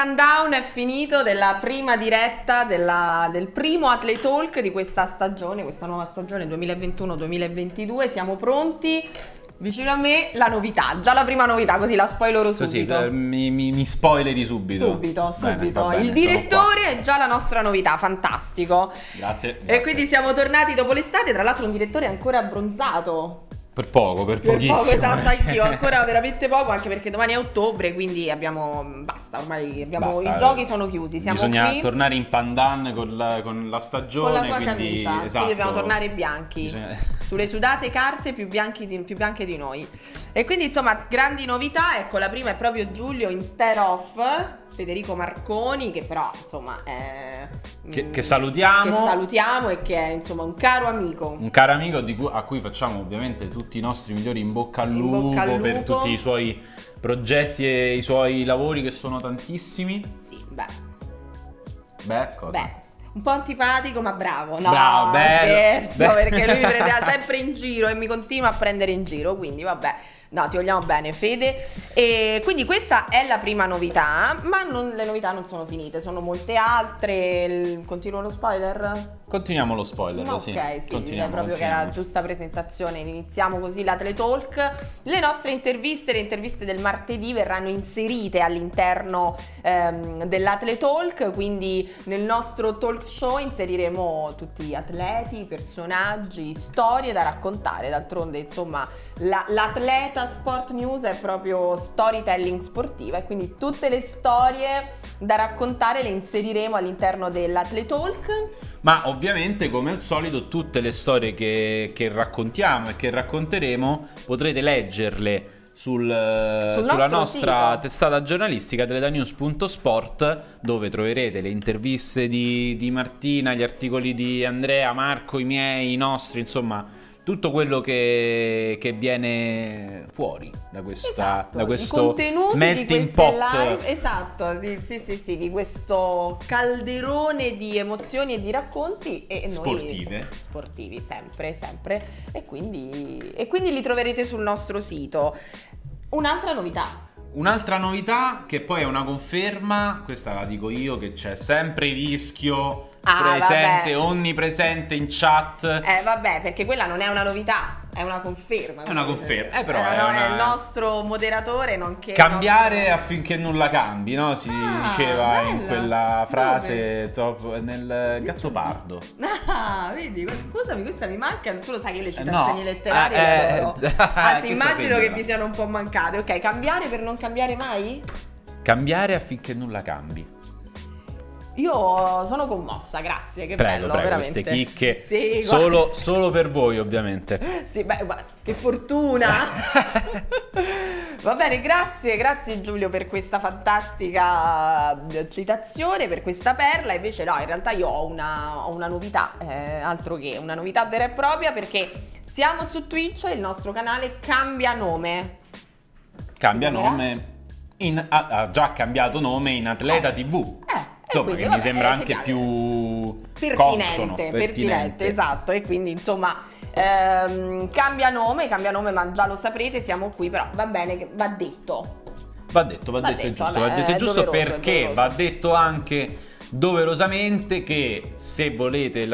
Il countdown è finito della prima diretta del primo Atletalk di questa stagione, questa nuova stagione 2021-2022. Siamo pronti. Vicino a me la novità, già la prima novità, così la spoilero subito. Sì, mi spoileri subito. Subito. Bene, il direttore è già la nostra novità, fantastico. Grazie. E quindi siamo tornati dopo l'estate, tra l'altro un direttore ancora abbronzato. Per pochissimo. Esatto, anch'io, ancora veramente poco, anche perché domani è ottobre, quindi ormai i giochi sono chiusi, bisogna tornare in pandan con la stagione. Con la tua camicia, quindi dobbiamo tornare bianchi, sulle sudate carte più bianche di noi. E quindi insomma, grandi novità, ecco la prima è proprio Giulio in Stare-Off, Federico Marconi, che però insomma è... Che salutiamo e che è insomma un caro amico. Un caro amico a cui facciamo ovviamente tutti i nostri migliori in bocca al lupo per tutti i suoi progetti e i suoi lavori, che sono tantissimi. Sì, beh, un po' antipatico ma bravo. No, bravo, scherzo, perché lui mi prendeva sempre in giro e mi continua a prendere in giro, quindi vabbè. No, ti vogliamo bene, Fede. E quindi questa è la prima novità, ma le novità non sono finite, sono molte altre. Continuo lo spoiler? Continuiamo lo spoiler, sì. Ok, sì, è proprio che è la giusta presentazione. Iniziamo così l'Atletalk. Le nostre interviste, le interviste del martedì, verranno inserite all'interno dell'Atletalk, quindi nel nostro talk show inseriremo tutti gli atleti, personaggi, storie da raccontare. D'altronde, insomma, l'atleta Sport News è proprio storytelling sportiva, e quindi tutte le storie da raccontare le inseriremo all'interno dell'Atletalk. Ma ovviamente, come al solito, tutte le storie che raccontiamo e che racconteremo potrete leggerle sulla nostra testata giornalistica atletanews.sport, dove troverete le interviste di Martina, gli articoli di Andrea, Marco, i miei, i nostri, insomma tutto quello che viene fuori da questa da questo melting pot live, sì, di questo calderone di emozioni e di racconti sportivi sempre, e quindi li troverete sul nostro sito. Un'altra novità che poi è una conferma, questa la dico io, che c'è sempre il rischio onnipresente in chat. Perché quella non è una novità, è una conferma. È una conferma, però è il nostro moderatore, nonché cambiare affinché nulla cambi, no? Si diceva in quella frase nel Gattopardo. Vedi, scusami, questa mi manca. Tu lo sai che le citazioni letterarie immagino che vi siano un po' mancate. Ok, cambiare per non cambiare mai? Cambiare affinché nulla cambi. Io sono commossa, grazie, che prego, veramente. Queste chicche, sì, solo per voi ovviamente. Sì, beh, che fortuna. Va bene, grazie Giulio per questa fantastica citazione, per questa perla. Invece no, in realtà io ho una novità, altro che una novità vera e propria, perché siamo su Twitch e il nostro canale cambia nome. Ha già cambiato nome in Atleta TV. Insomma, quindi, mi sembra anche più pertinente, esatto. E quindi insomma cambia nome, ma già lo saprete, siamo qui, però va bene, che va detto, perché va detto anche doverosamente che se volete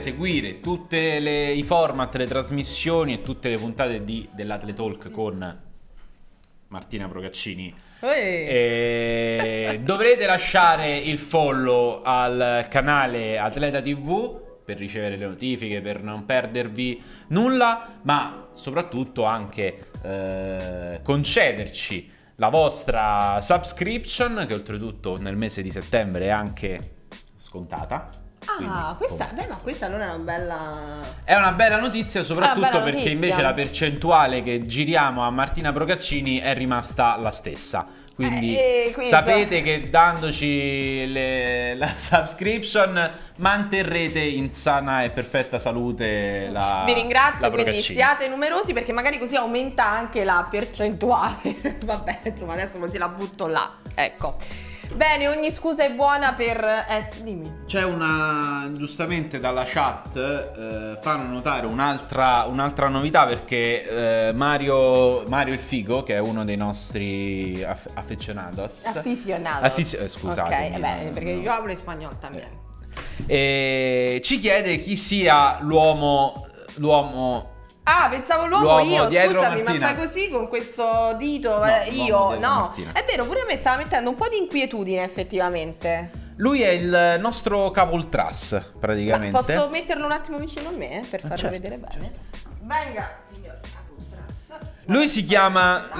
seguire tutti i format, le trasmissioni e tutte le puntate dell'Atletalk con Martina Procaccini, dovrete lasciare il follow al canale Atleta TV per ricevere le notifiche, per non perdervi nulla, ma soprattutto anche concederci la vostra subscription, che oltretutto nel mese di settembre è anche scontata. Questa allora è una bella... È una bella notizia, soprattutto perché invece la percentuale che giriamo a Martina Procaccini è rimasta la stessa. Quindi sapete che dandoci la subscription manterrete in sana e perfetta salute la... Vi ringrazio, quindi siate numerosi, perché magari così aumenta anche la percentuale. Vabbè, insomma, adesso così la butto là, ecco. Bene, ogni scusa è buona per... dimmi. C'è una... giustamente dalla chat fanno notare un'altra novità, perché Mario il Figo, che è uno dei nostri affezionados... Scusate. Ok, beh, perché io parlo in spagnolo también. Ci chiede chi sia l'uomo... Ah, pensavo l'uomo io, scusami, Martina. Ma fai così con questo dito? No, io, no. Martina. È vero, pure a me stava mettendo un po' di inquietudine effettivamente. Lui è il nostro capo ultras, praticamente. Ma posso metterlo un attimo vicino a me, per farlo vedere bene? Certo. Venga, signor capo ultras. Lui si chiama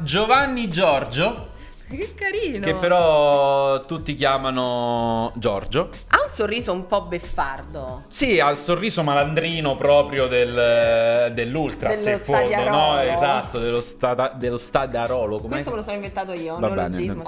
Giovanni Giorgio. Che carino! Che però tutti chiamano Giorgio. Ha un sorriso un po' beffardo. Sì, ha il sorriso malandrino proprio dell'ultra, se fondo, no? Esatto, dello stadarolo. Questo me lo sono inventato io, neologismo.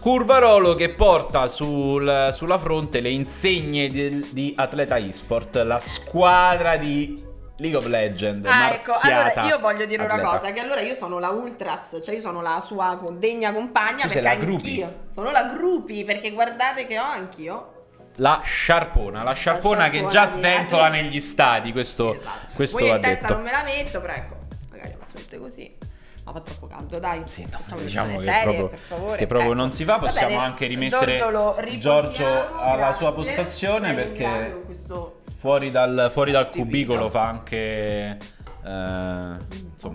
Curvarolo, che porta sulla fronte le insegne di Atleta eSport, la squadra di League of Legends. Ah, ecco, allora io voglio dire una cosa, che allora io sono la ultras, cioè io sono la sua degna compagna. Tu perché anch'io sono la gruppi, perché guardate che ho anch'io la sciarpona che già sventola negli stadi, questo va detto. Voi in testa non me la metto, però ecco, magari posso mettere così. Ma fa troppo caldo, dai. Sì, no, diciamo che serie, proprio, per favore, che proprio non si fa. Possiamo anche rimettere Giorgio alla sua postazione, perché fuori dal cubicolo fa anche insomma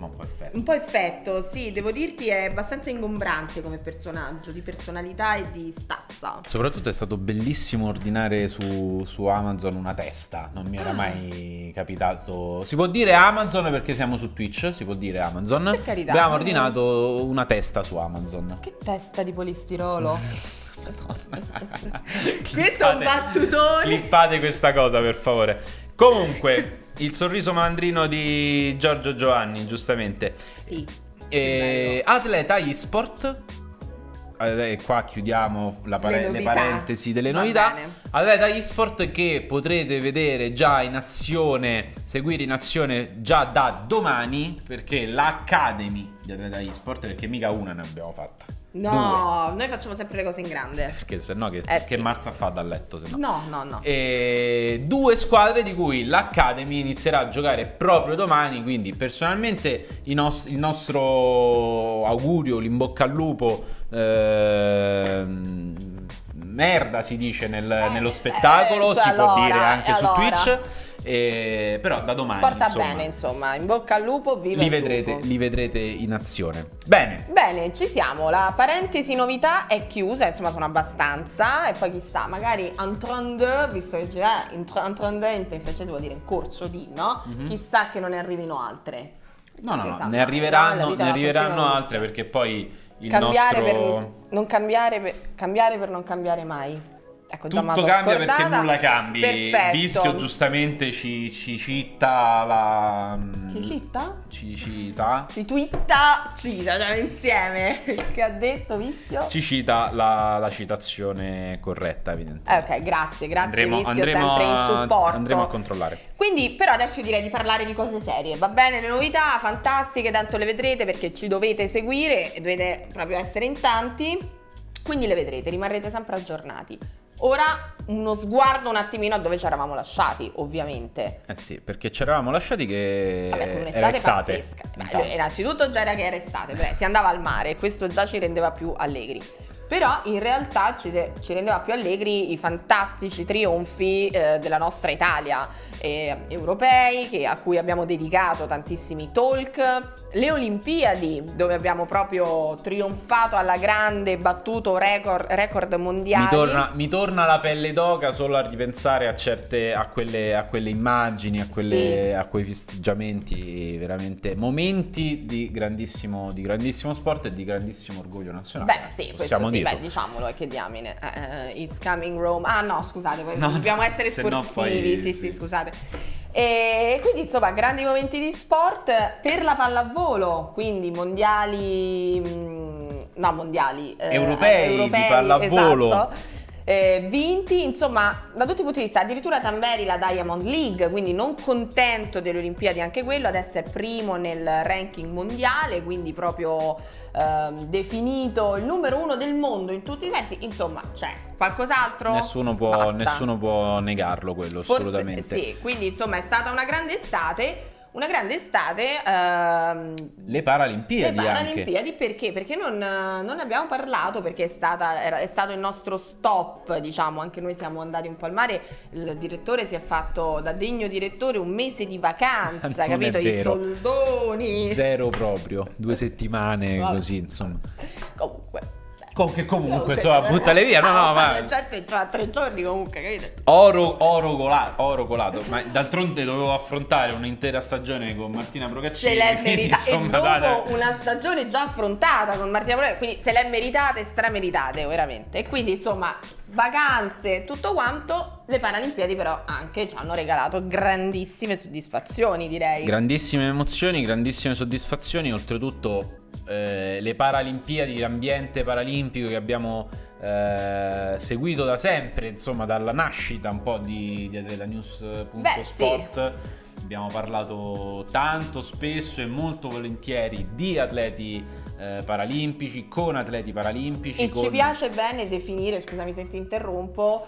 un po' effetto. Un po' effetto, sì, devo dirti, è abbastanza ingombrante come personaggio, di personalità e di stazza. Soprattutto è stato bellissimo ordinare su Amazon una testa, non mi era mai capitato. Si può dire Amazon perché siamo su Twitch, si può dire Amazon. Per carità. Abbiamo ordinato una testa su Amazon. Che testa di polistirolo? Questo è un battutone. Clippate questa cosa, per favore. Comunque, il sorriso malandrino di Giorgio Giovanni, giustamente. Sì. Atleta eSport. Qua chiudiamo le parentesi delle novità. Atleta eSport, che potrete vedere già in azione, seguire in azione già da domani, perché l'Academy di Atleta eSport, perché mica una ne abbiamo fatta. No, noi facciamo sempre le cose in grande. Perché sennò che marza fa dal letto, sennò. No. E due squadre di cui l'Academy inizierà a giocare proprio domani. Quindi personalmente il nostro augurio, l'imbocca al lupo, merda si dice nello spettacolo, si può dire anche su Twitch. Però da domani bene, in bocca al lupo, li vedrete in azione. Bene, ci siamo. La parentesi novità è chiusa, insomma, sono abbastanza. E poi chissà, magari entrande, visto che già entrande in francese vuol dire in corso di, no? Chissà che non ne arrivino altre. No, ne arriveranno altre, perché poi il cambiare per non cambiare mai. Ecco, tutto cambia perché nulla cambi. Perfetto. Vischio giustamente ci cita la... Che cita? Ci cita. Ci twitta, cita, cioè insieme. Che ha detto Vischio? Ci cita la citazione corretta, evidentemente. Ok, grazie Vischio, sempre in supporto. Andremo a controllare. Quindi, però adesso direi di parlare di cose serie. Va bene, le novità fantastiche, tanto le vedrete perché ci dovete seguire e dovete proprio essere in tanti. Quindi le vedrete, rimarrete sempre aggiornati. Ora uno sguardo un attimino a dove ci eravamo lasciati, ovviamente. Eh sì, perché ci eravamo lasciati che era estate. Innanzitutto già era che era estate, si andava al mare e questo già ci rendeva più allegri. Però in realtà ci rendeva più allegri i fantastici trionfi della nostra Italia, europei, a cui abbiamo dedicato tantissimi talk, le Olimpiadi, dove abbiamo proprio trionfato alla grande, battuto record mondiali. Mi torna la pelle d'oca solo a ripensare a quelle immagini, a quei festeggiamenti, veramente momenti di grandissimo sport e di grandissimo orgoglio nazionale. Beh sì, questo sì. Beh, diciamolo, che diamine. It's coming Rome. Ah no, scusate, dobbiamo essere sportivi. No, sì, scusate. E quindi insomma, grandi momenti di sport per la pallavolo, quindi mondiali europei di pallavolo. Esatto. vinti, insomma, da tutti i punti di vista. Addirittura Tamberi la Diamond League, quindi non contento delle Olimpiadi anche quello, adesso è primo nel ranking mondiale, quindi proprio definito il numero uno del mondo in tutti i sensi. Insomma, c'è qualcos'altro? Nessuno può negarlo quello. Forse, assolutamente sì, quindi insomma è stata una grande estate. Una grande estate. Le Paralimpiadi. Le Paralimpiadi anche. Perché? Perché non abbiamo parlato, perché è stato il nostro stop, diciamo, anche noi siamo andati un po' al mare, il direttore si è fatto da degno direttore un mese di vacanza, capito? I soldoni. Zero proprio, 2 settimane così, insomma. Comunque insomma, buttale via, ma già 3 giorni comunque, capito? Oro colato, ma d'altronde dovevo affrontare un'intera stagione con Martina Procaccini, se l'è meritata, e dopo una stagione già affrontata con Martina Procaccini, quindi se l'è meritata e strameritate veramente, e quindi insomma vacanze, tutto quanto. Le Paralimpiadi però anche ci hanno regalato grandissime soddisfazioni, direi, grandissime emozioni, grandissime soddisfazioni. Oltretutto le Paralimpiadi, l'ambiente paralimpico che abbiamo seguito da sempre, insomma dalla nascita un po' di atletanews.sport, sì. Abbiamo parlato tanto, spesso e molto volentieri di atleti paralimpici, con atleti paralimpici, e ci piace bene definire, scusami se ti interrompo,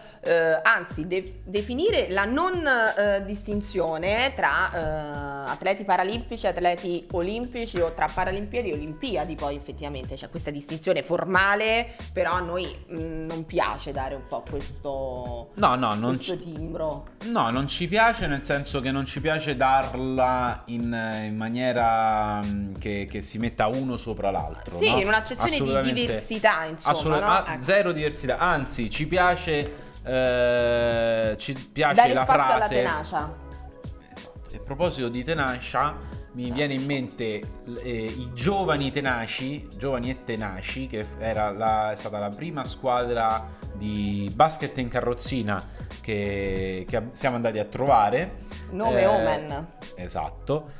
anzi definire la non distinzione tra atleti paralimpici, atleti olimpici, o tra paralimpiadi e olimpiadi. Poi effettivamente c'è questa distinzione formale, però a noi non piace dare un po' questo timbro. No, non ci piace, nel senso che non ci piace darla in maniera che si metta uno sopra l'altro. Sì, no? In un'accezione di diversità, insomma, no? Ecco. Zero diversità, anzi ci piace dare la frase, alla tenacia. A proposito di tenacia, mi viene in mente i giovani e tenaci, che è stata la prima squadra di basket in carrozzina che siamo andati a trovare. Nome Omen. Esatto,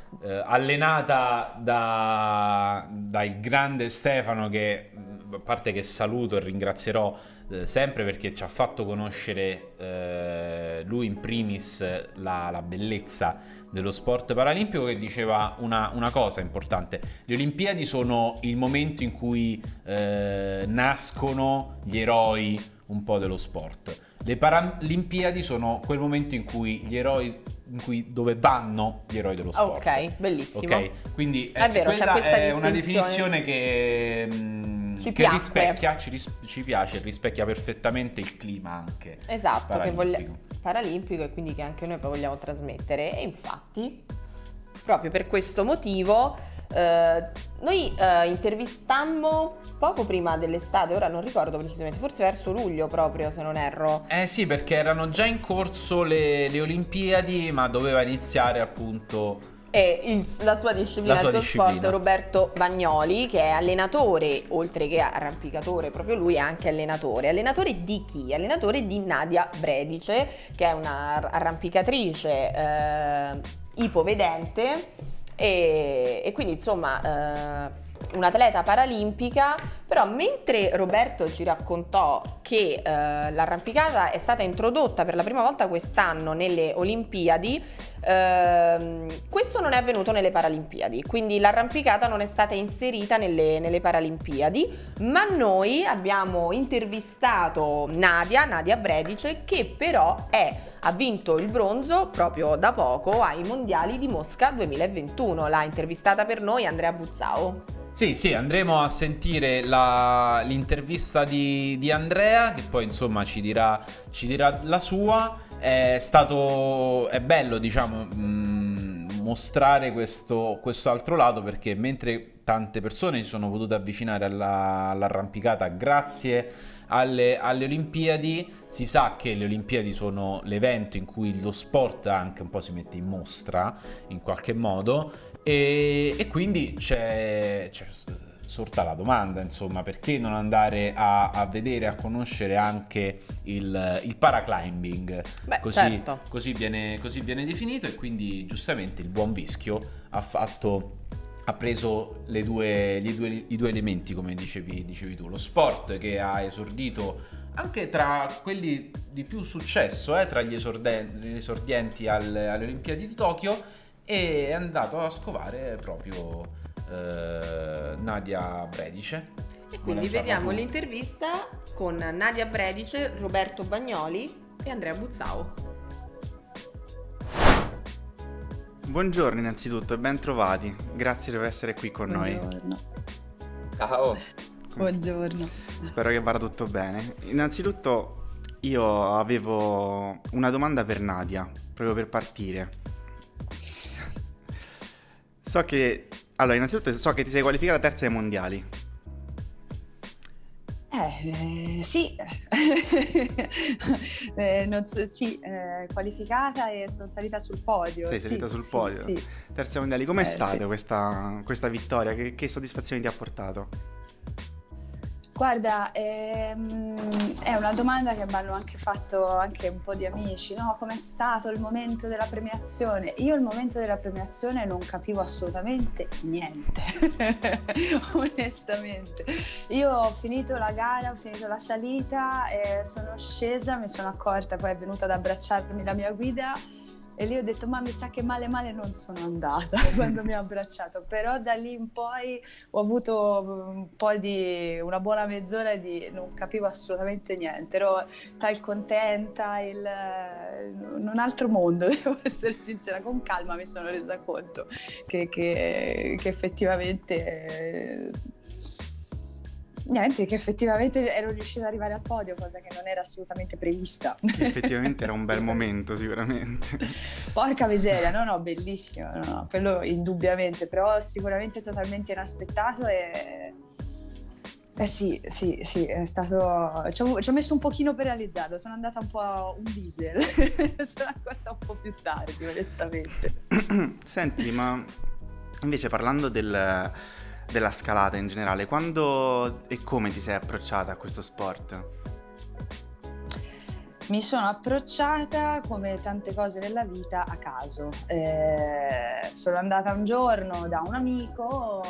allenata dal grande Stefano, che a parte che saluto e ringrazierò sempre, perché ci ha fatto conoscere lui in primis la bellezza dello sport paralimpico, che diceva una cosa importante: le Olimpiadi sono il momento in cui nascono gli eroi un po' dello sport. Le Paralimpiadi sono quel momento in cui dove vanno gli eroi dello sport. Ok, bellissimo. Okay, quindi è vero, questa è una definizione che ci piace, rispecchia perfettamente il clima anche. Esatto, paralimpico, e quindi che anche noi poi vogliamo trasmettere. E infatti, proprio per questo motivo, noi intervistammo poco prima dell'estate, ora non ricordo precisamente, forse verso luglio proprio, se non erro. Eh sì, perché erano già in corso le Olimpiadi, ma doveva iniziare appunto la sua disciplina. Roberto Bagnoli, che è allenatore oltre che arrampicatore, proprio lui è anche allenatore di chi? Allenatore di Nadia Bredice, che è una arrampicatrice ipovedente, e quindi insomma un'atleta paralimpica. Però mentre Roberto ci raccontò che l'arrampicata è stata introdotta per la prima volta quest'anno nelle Olimpiadi, questo non è avvenuto nelle Paralimpiadi, quindi l'arrampicata non è stata inserita nelle Paralimpiadi. Ma noi abbiamo intervistato Nadia Bredice, che però ha vinto il bronzo proprio da poco ai mondiali di Mosca 2021. L'ha intervistata per noi Andrea Buzzao. Sì, andremo a sentire l'intervista di Andrea, che poi insomma ci dirà la sua. È bello, diciamo, mostrare questo altro lato, perché mentre tante persone si sono potute avvicinare all'arrampicata grazie alle Olimpiadi, si sa che le Olimpiadi sono l'evento in cui lo sport anche un po' si mette in mostra in qualche modo, e quindi c'è sorta la domanda, insomma, perché non andare a vedere, a conoscere anche il paraclimbing? Beh, certo. così viene definito, e quindi giustamente il buon Vischio ha preso i due elementi, come dicevi tu, lo sport che ha esordito anche tra quelli di più successo, tra gli esordienti alle Olimpiadi di Tokyo, e è andato a scovare proprio Nadia Bredice. E quindi vediamo l'intervista con Nadia Bredice, Roberto Bagnoli e Andrea Buzzao. Buongiorno innanzitutto e ben trovati, grazie per essere qui con noi. Ciao. Buongiorno. Spero che vada tutto bene. Innanzitutto io avevo una domanda per Nadia, proprio per partire. Innanzitutto so che ti sei qualificata terza ai mondiali. Sì, qualificata e sono salita sul podio. Sei salita sul podio? Sì. Terza mondiali, com'è stata questa vittoria? Che soddisfazione ti ha portato? Guarda, è una domanda che mi hanno anche fatto un po' di amici, no? Com'è stato il momento della premiazione? Io il momento della premiazione non capivo assolutamente niente, onestamente. Io ho finito la gara, ho finito la salita, sono scesa, mi sono accorta, poi è venuta ad abbracciarmi la mia guida e lì ho detto, ma mi sa che male male non sono andata quando mi ha abbracciato, però da lì in poi ho avuto un po' di una buona mezz'ora di non capivo assolutamente niente, ero tal contenta, un altro mondo, devo essere sincera, con calma mi sono resa conto che effettivamente... Niente, che effettivamente ero riuscita ad arrivare al podio, cosa che non era assolutamente prevista. Che effettivamente era un bel momento, sicuramente. Porca miseria, no, bellissimo, no, quello indubbiamente, però sicuramente totalmente inaspettato e... sì, è stato... Ci ho messo un pochino per realizzarlo, sono andata un po' a un diesel, sono accorta un po' più tardi, onestamente. Senti, ma invece parlando della scalata in generale, quando e come ti sei approcciata a questo sport? Mi sono approcciata, come tante cose nella vita, a caso. Sono andata un giorno da un amico,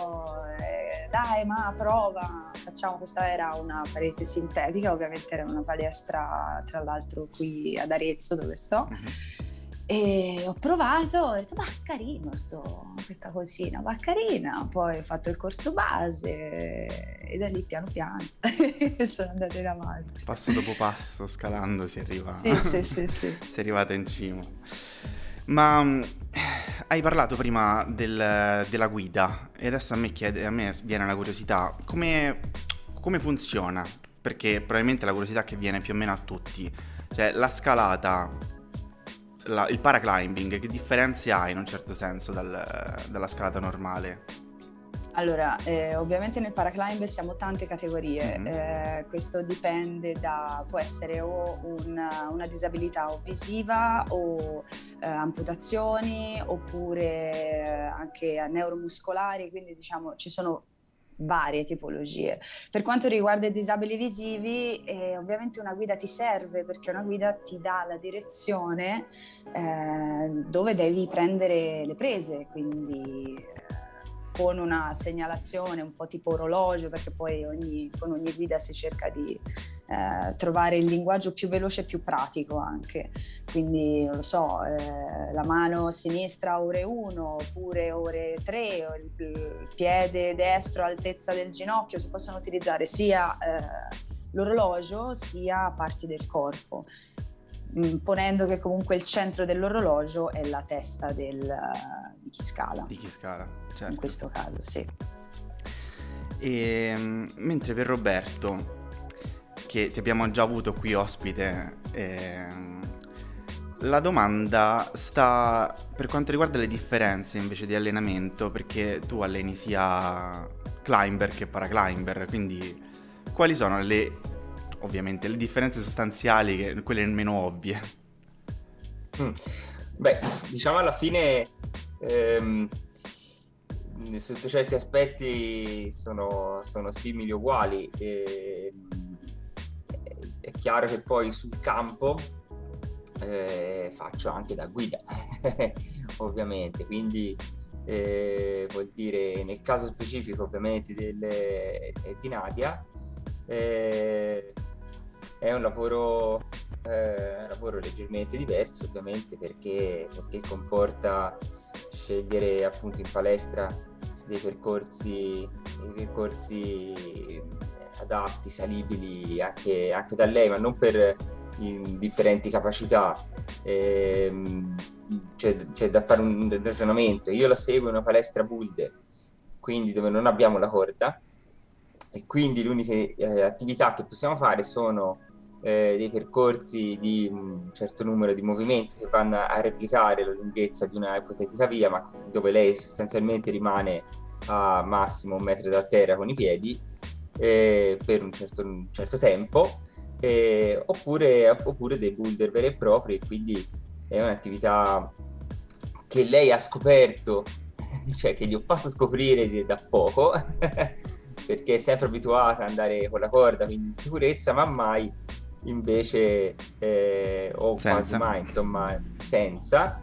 dai, ma prova, facciamo, questa era una parete sintetica, ovviamente era una palestra tra l'altro qui ad Arezzo dove sto. E ho provato, ho detto, ma carino questa cosina, ma carina, poi ho fatto il corso base e da lì piano piano sono andata in avanti. Passo dopo passo, scalando, si arriva, sì. Si è arrivata in cima. Ma hai parlato prima della guida e adesso a me viene una curiosità, come funziona? Perché probabilmente è la curiosità che viene più o meno a tutti, cioè la scalata... Il paraclimbing, che differenze ha in un certo senso dalla scalata normale? Allora, ovviamente nel paraclimb siamo tante categorie, questo dipende può essere o una disabilità o visiva o amputazioni oppure anche neuromuscolari, quindi diciamo ci sono varie tipologie. Per quanto riguarda i disabili visivi, ovviamente una guida ti serve perché una guida ti dà la direzione dove devi prendere le prese, quindi con una segnalazione un po' tipo orologio, perché poi con ogni guida si cerca di trovare il linguaggio più veloce e più pratico anche, quindi non lo so, la mano sinistra ore 1 oppure ore 3, il piede destro altezza del ginocchio, si possono utilizzare sia l'orologio sia parti del corpo, ponendo che comunque il centro dell'orologio è la testa di chi scala. Di chi scala, certo. In questo caso, sì. E, mentre per Roberto, che ti abbiamo già avuto qui ospite, la domanda sta per quanto riguarda le differenze invece di allenamento, perché tu alleni sia climber che paraclimber, quindi quali sono ovviamente le differenze sostanziali, quelle meno ovvie? Beh, diciamo alla fine sotto certi aspetti sono simili o uguali, è chiaro che poi sul campo faccio anche da guida ovviamente, quindi vuol dire nel caso specifico ovviamente di Nadia È un lavoro leggermente diverso, ovviamente, perché comporta scegliere appunto in palestra dei percorsi adatti, salibili anche da lei, ma non per differenti capacità. C'è da fare un ragionamento. Io la seguo in una palestra boulder, quindi dove non abbiamo la corda, e quindi le uniche attività che possiamo fare sono dei percorsi di un certo numero di movimenti che vanno a replicare la lunghezza di una ipotetica via, ma dove lei sostanzialmente rimane a massimo 1 metro da terra con i piedi per un certo tempo, oppure dei boulder veri e propri. Quindi è un'attività che lei ha scoperto, cioè che gli ho fatto scoprire da poco perché è sempre abituata ad andare con la corda, quindi in sicurezza, ma mai invece quasi mai, insomma, senza.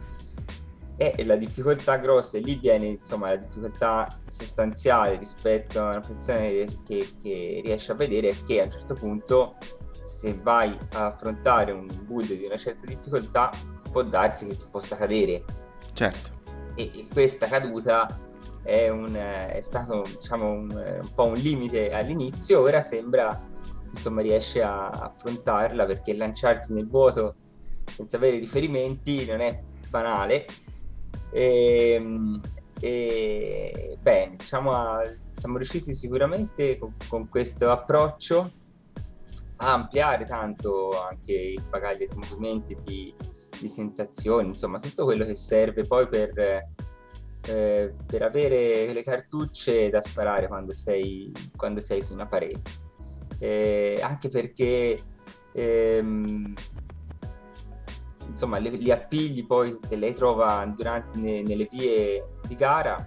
E la difficoltà grossa, e lì viene, insomma, la difficoltà sostanziale rispetto a una persona che riesce a vedere, è che a un certo punto, se vai a affrontare un build di una certa difficoltà, può darsi che tu possa cadere. Certo. E questa caduta è stato diciamo un po' un limite all'inizio. Ora sembra, insomma, riesce a affrontarla, perché lanciarsi nel vuoto senza avere riferimenti non è banale. Bene, diciamo, siamo riusciti sicuramente con questo approccio a ampliare tanto anche il bagaglio di movimenti, di sensazioni, insomma tutto quello che serve poi per avere le cartucce da sparare quando sei su una parete, anche perché insomma li appigli poi che lei trova nelle vie di gara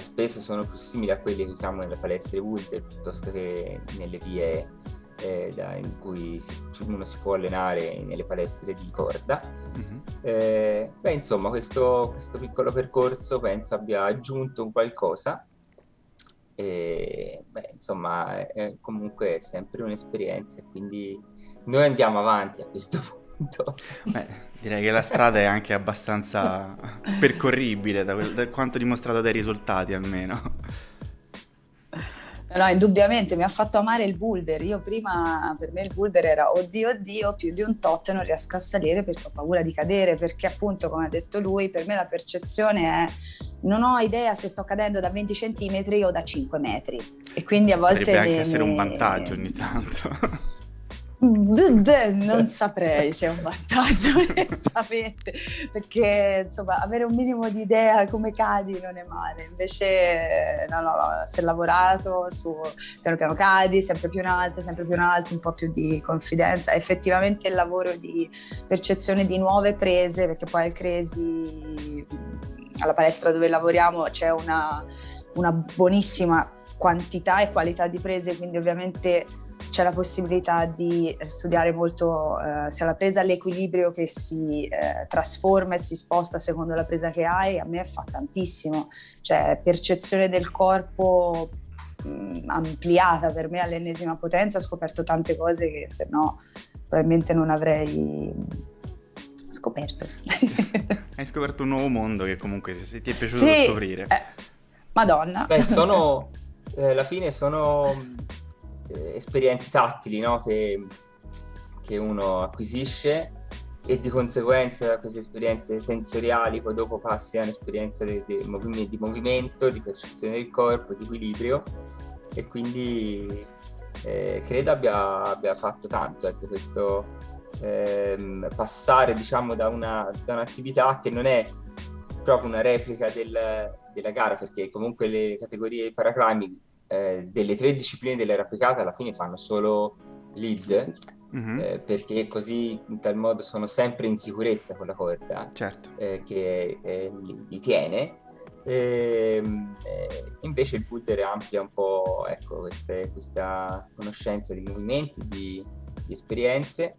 spesso sono più simili a quelli che usiamo nelle palestre boulder piuttosto che nelle vie in cui uno si può allenare nelle palestre di corda. Mm-hmm. Insomma questo piccolo percorso penso abbia aggiunto un qualcosa, insomma comunque è sempre un'esperienza, quindi noi andiamo avanti a questo punto. Direi che la strada è anche abbastanza percorribile da quanto dimostrato dai risultati, almeno. No, indubbiamente mi ha fatto amare il boulder. Io prima, per me il boulder era oddio, più di un tot non riesco a salire perché ho paura di cadere, perché appunto, come ha detto lui, per me la percezione è non ho idea se sto cadendo da 20 centimetri o da 5 metri, e quindi a volte potrebbe anche essere un vantaggio ogni tanto. Non saprei se è un vantaggio onestamente, perché insomma avere un minimo di idea come cadi non è male. Invece no, si è lavorato su piano cadi sempre più in alto, un po' più di confidenza. Effettivamente il lavoro di percezione di nuove prese, perché poi al Cresi, alla palestra dove lavoriamo, c'è una buonissima quantità e qualità di prese, quindi ovviamente c'è la possibilità di studiare molto sia la presa, l'equilibrio che si trasforma e si sposta secondo la presa che hai. A me fa tantissimo, cioè percezione del corpo ampliata per me all'ennesima potenza. Ho scoperto tante cose che se no probabilmente non avrei scoperto. Hai scoperto un nuovo mondo che comunque se ti è piaciuto sì, scoprire. Madonna. Sono alla fine sono esperienze tattili, no? che uno acquisisce, e di conseguenza queste esperienze sensoriali poi dopo passi a un'esperienza di movimento, di percezione del corpo, di equilibrio, e quindi credo abbia fatto tanto, ecco, questo passare, diciamo, da un'attività che non è proprio una replica della gara, perché comunque le categorie paraclimbing delle 3 discipline della rapicata alla fine fanno solo lead. Mm-hmm. Perché così in tal modo sono sempre in sicurezza con la corda. Certo. Che li tiene, invece il boulder amplia un po', ecco, questa conoscenza di movimenti, di esperienze.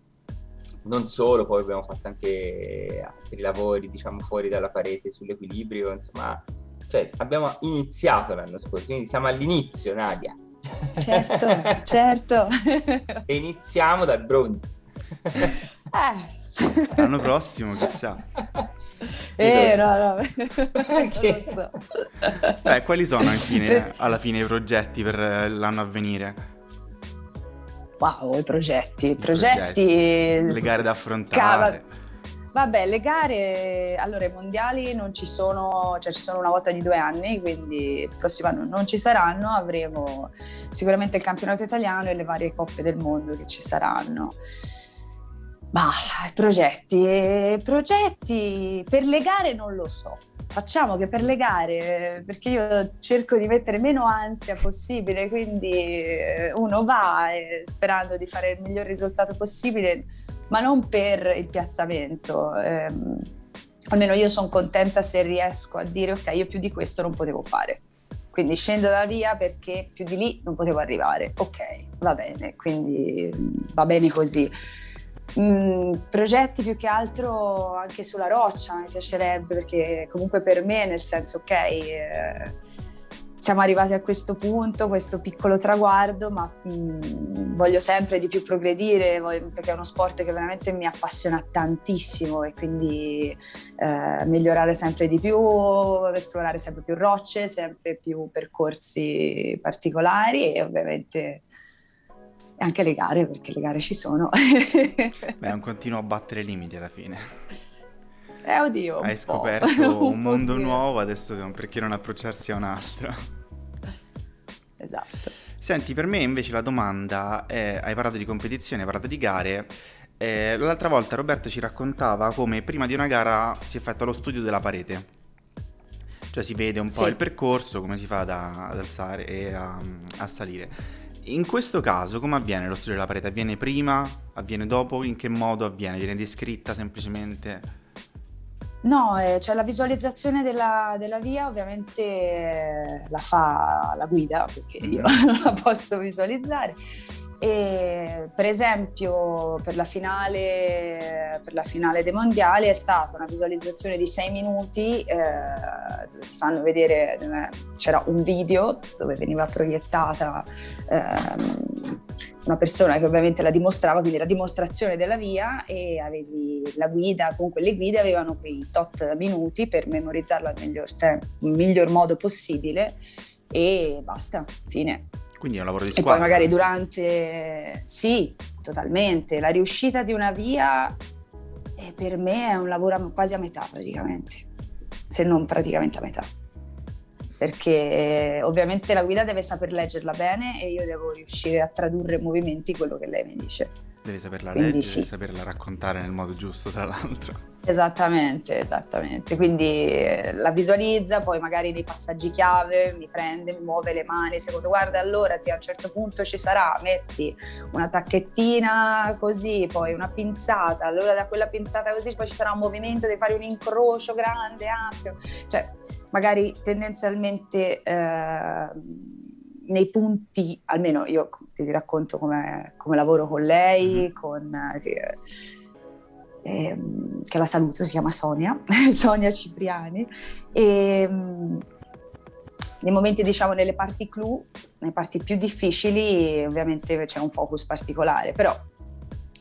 Non solo, poi abbiamo fatto anche altri lavori, diciamo, fuori dalla parete sull'equilibrio, insomma. Cioè abbiamo iniziato l'anno scorso, quindi siamo all'inizio, Nadia. Certo, certo. E iniziamo dal bronzo. L'anno prossimo, chissà. No, non lo so. Quali sono alla fine i progetti per l'anno a venire? Wow, i progetti. Le gare da affrontare. Vabbè, le gare, allora i mondiali non ci sono, cioè ci sono una volta ogni 2 anni, quindi il prossimo anno non ci saranno, avremo sicuramente il campionato italiano e le varie coppe del mondo che ci saranno. Bah, progetti per le gare non lo so, facciamo che per le gare, perché io cerco di mettere meno ansia possibile, quindi uno va sperando di fare il miglior risultato possibile, ma non per il piazzamento, almeno io sono contenta se riesco a dire ok, io più di questo non potevo fare, quindi scendo dalla via perché più di lì non potevo arrivare, ok, va bene, quindi va bene così. Progetti più che altro anche sulla roccia mi piacerebbe, perché comunque per me, nel senso ok, siamo arrivati a questo punto, questo piccolo traguardo, ma voglio sempre di più progredire, perché è uno sport che veramente mi appassiona tantissimo e quindi migliorare sempre di più, esplorare sempre più rocce, sempre più percorsi particolari e ovviamente anche le gare, perché le gare ci sono. Beh, è un continuo a battere limiti alla fine. Oddio, hai scoperto un mondo nuovo, adesso perché non approcciarsi a un altro? Esatto. Senti, per me invece la domanda è, hai parlato di competizione, hai parlato di gare, l'altra volta Roberto ci raccontava come prima di una gara si è fatto lo studio della parete, cioè si vede un po' il percorso, come si fa ad alzare e a salire. In questo caso come avviene lo studio della parete? Avviene prima? Avviene dopo? In che modo avviene? Viene descritta semplicemente? No, cioè la visualizzazione della via ovviamente la fa la guida, perché io non la posso visualizzare. E per esempio per la finale dei mondiali è stata una visualizzazione di 6 minuti, dove ti fanno vedere, c'era un video dove veniva proiettata una persona che ovviamente la dimostrava, quindi la dimostrazione della via, e avevi la guida, comunque le guide avevano quei tot minuti per memorizzarlo al miglior modo possibile e basta, fine. Quindi è un lavoro di squadra. E poi magari durante... Sì, totalmente. La riuscita di una via per me è un lavoro quasi a metà praticamente, se non praticamente a metà. Perché ovviamente la guida deve saper leggerla bene e io devo riuscire a tradurre movimenti quello che lei mi dice. Deve saperla leggere, sì. Deve saperla raccontare nel modo giusto, tra l'altro. Esattamente, quindi la visualizza, poi magari nei passaggi chiave mi prende, mi muove le mani, secondo, guarda allora a un certo punto ci sarà, metti una tacchettina così, poi una pinzata, allora da quella pinzata così poi ci sarà un movimento, devi fare un incrocio grande, ampio, cioè magari tendenzialmente nei punti, almeno io ti racconto come lavoro con lei, che la saluto, si chiama Sonia Cipriani, e nei momenti, diciamo, nelle parti clou, nelle parti più difficili ovviamente c'è un focus particolare, però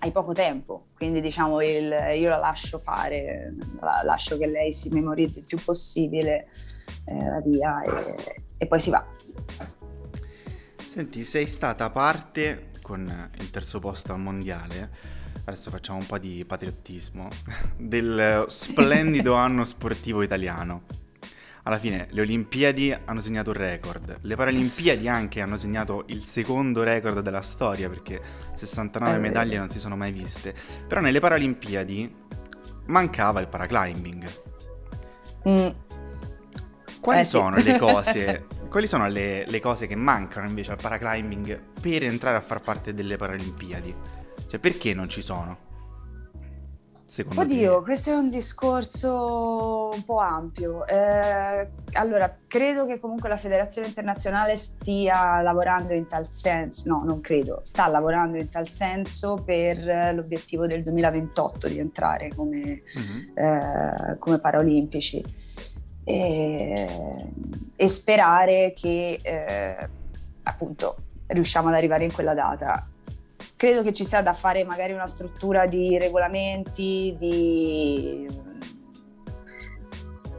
hai poco tempo, quindi diciamo io la lascio fare, lascio che lei si memorizzi il più possibile la via e poi si va. Senti, sei stata parte con il 3° posto al mondiale, adesso facciamo un po' di patriottismo, del splendido anno sportivo italiano. Alla fine le Olimpiadi hanno segnato un record, le Paralimpiadi anche hanno segnato il 2° record della storia, perché 69 medaglie non si sono mai viste, però nelle Paralimpiadi mancava il paraclimbing. Quali sono le cose... Quali sono le cose che mancano invece al paraclimbing per entrare a far parte delle Paralimpiadi? Cioè, perché non ci sono? Secondo Oddio, te? Questo è un discorso un po' ampio. Allora, credo che comunque la Federazione Internazionale stia lavorando in tal senso. No, non credo. Sta lavorando in tal senso per l'obiettivo del 2028 di entrare come paraolimpici. E sperare che appunto riusciamo ad arrivare in quella data. Credo che ci sia da fare magari una struttura di regolamenti,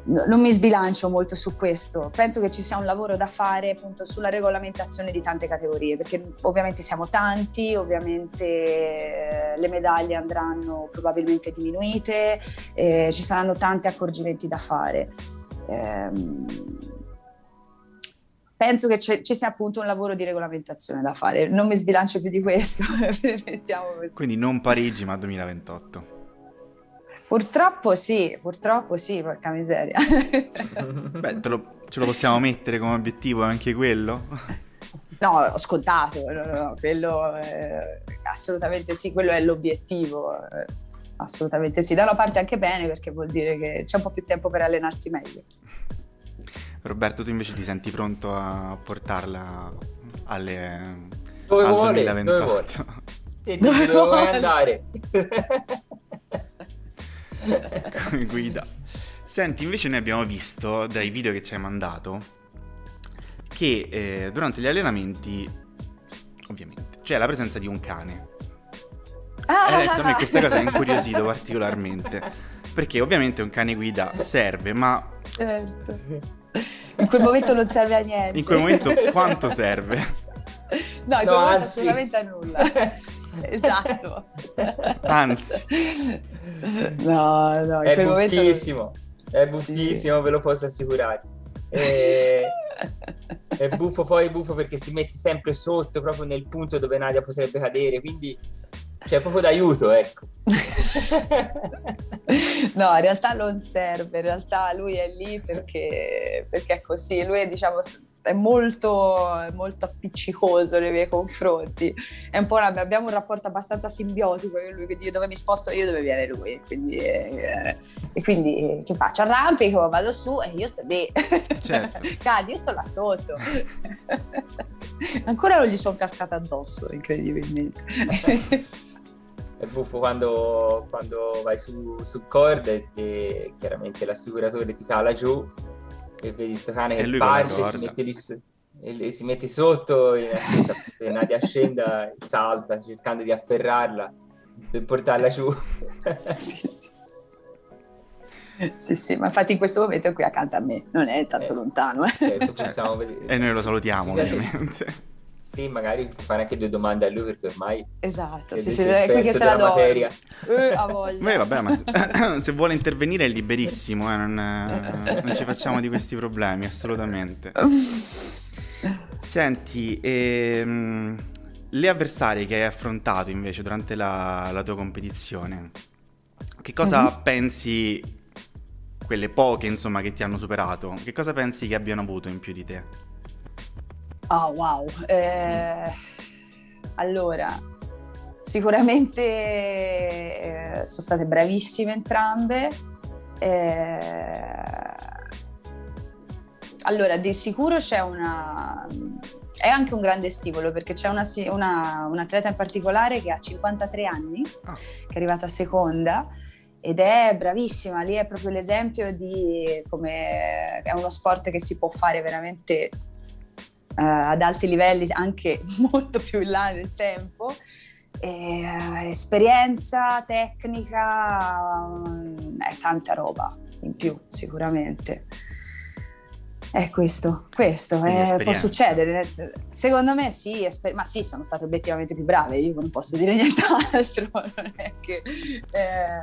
non mi sbilancio molto su questo, penso che ci sia un lavoro da fare appunto sulla regolamentazione di tante categorie, perché ovviamente siamo tanti, ovviamente le medaglie andranno probabilmente diminuite, ci saranno tanti accorgimenti da fare. Penso che ci sia appunto un lavoro di regolamentazione da fare, non mi sbilancio più di questo, mettiamo così. Quindi non Parigi ma 2028. Purtroppo sì, porca miseria. Beh, ce lo possiamo mettere come obiettivo anche quello? No, scontato, no, quello assolutamente sì, quello è l'obiettivo, assolutamente sì. Da una parte anche bene, perché vuol dire che c'è un po' più tempo per allenarsi meglio. Roberto, tu invece ti senti pronto a portarla al 2028? Dove vuole andare? Come guida. Senti, invece noi abbiamo visto dai video che ci hai mandato che durante gli allenamenti, ovviamente, c'è la presenza di un cane. E adesso a me questa cosa ha incuriosito particolarmente, perché ovviamente un cane guida serve, ma... Certo. In quel momento non serve a niente. In quel momento quanto serve? No, in quel momento assolutamente a nulla. Esatto. Anzi. No, è buffissimo, non... è buffissimo, sì. Ve lo posso assicurare. È buffo, poi buffo perché si mette sempre sotto, proprio nel punto dove Nadia potrebbe cadere, quindi c'è proprio d'aiuto, ecco. No, in realtà non serve, in realtà lui è lì perché è così, lui è, diciamo, è molto, molto appiccicoso nei miei confronti, è un po' abbiamo un rapporto abbastanza simbiotico con lui, quindi dove mi sposto io, dove viene lui, quindi, e quindi che faccio? Arrampico, vado su e io sto lì, certo. Cadi, io sto là sotto. Ancora non gli sono cascata addosso, incredibilmente. È buffo quando vai su corde e chiaramente l'assicuratore ti cala giù e vedi sto cane che parte, si mette sotto e Nadia scenda, salta cercando di afferrarla per portarla giù. Sì, ma infatti in questo momento è qui accanto a me, non è tanto lontano. E noi lo salutiamo, ovviamente. Sì, magari fare anche due domande a lui, perché ormai è qui che se la do. Beh, vabbè, ma se vuole intervenire è liberissimo, non ci facciamo di questi problemi, assolutamente. Senti, le avversarie che hai affrontato invece durante la tua competizione, che cosa pensi, quelle poche insomma che ti hanno superato, che cosa pensi che abbiano avuto in più di te? Oh, wow, allora sicuramente sono state bravissime entrambe, allora di sicuro è anche un grande stimolo, perché c'è un atleta in particolare che ha 53 anni, che è arrivata seconda ed è bravissima, lì è proprio l'esempio di come è uno sport che si può fare veramente ad alti livelli, anche molto più in là nel tempo, esperienza, tecnica, è tanta roba in più sicuramente. È questo può succedere, secondo me sì, ma sì, sono state obiettivamente più brave, io non posso dire nient'altro, non è che...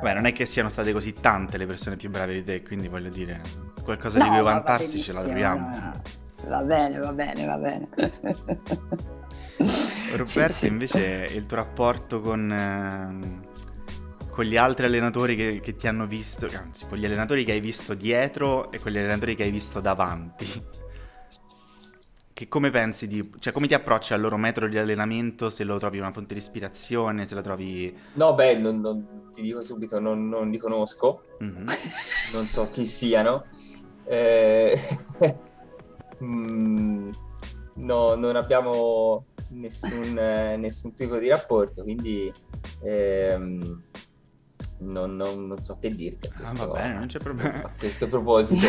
Beh, non è che siano state così tante le persone più brave di te, quindi voglio dire, qualcosa di cui vantarsi ce la troviamo. No. Va bene. Roberto, sì. Invece il tuo rapporto con gli altri allenatori che ti hanno visto, anzi con gli allenatori che hai visto dietro e con gli allenatori che hai visto davanti, che come pensi cioè come ti approcci al loro metodo di allenamento, se lo trovi una fonte di ispirazione, se la trovi... No, beh, non ti dico subito, non li conosco, non so chi siano, no, non abbiamo nessun tipo di rapporto, quindi non so che dirti a questo, a questo proposito.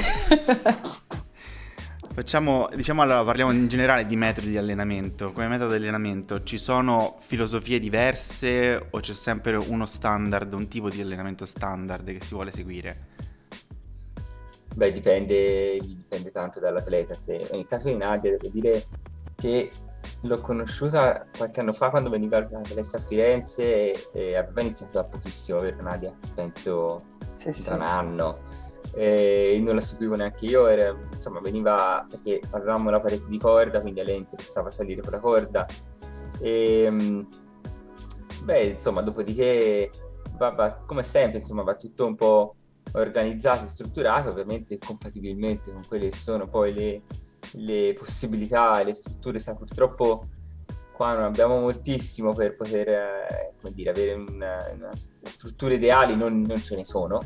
Facciamo, diciamo, allora parliamo in generale di metodi di allenamento. Come metodo di allenamento ci sono filosofie diverse o c'è sempre uno standard, un tipo di allenamento standard che si vuole seguire? Beh, dipende tanto dall'atleta. Se, nel caso di Nadia, devo dire che l'ho conosciuta qualche anno fa quando veniva al palestra a Firenze e aveva iniziato da pochissimo, per Nadia, penso da un anno. Non la seguivo neanche io, era, insomma, veniva perché avevamo la parete di corda, quindi a lei interessava salire con la corda. Beh, insomma, dopodiché va, come sempre, insomma, va tutto un po' organizzato e strutturato, ovviamente compatibilmente con quelle che sono poi le possibilità e le strutture. Sa, purtroppo qua non abbiamo moltissimo per poter come dire, avere una strutture ideali, non ce ne sono,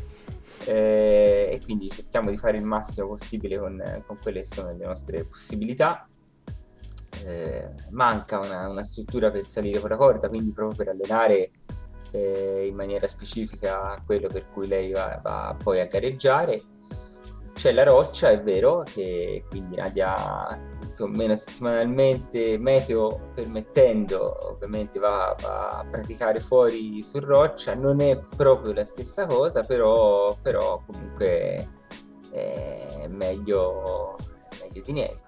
e quindi cerchiamo di fare il massimo possibile con quelle che sono le nostre possibilità. Manca una struttura per salire con la corda, quindi proprio per allenare in maniera specifica quello per cui lei va poi a gareggiare. C'è la roccia, è vero, che quindi Nadia più o meno settimanalmente, meteo permettendo, ovviamente va a praticare fuori su roccia. Non è proprio la stessa cosa, però comunque è meglio di niente.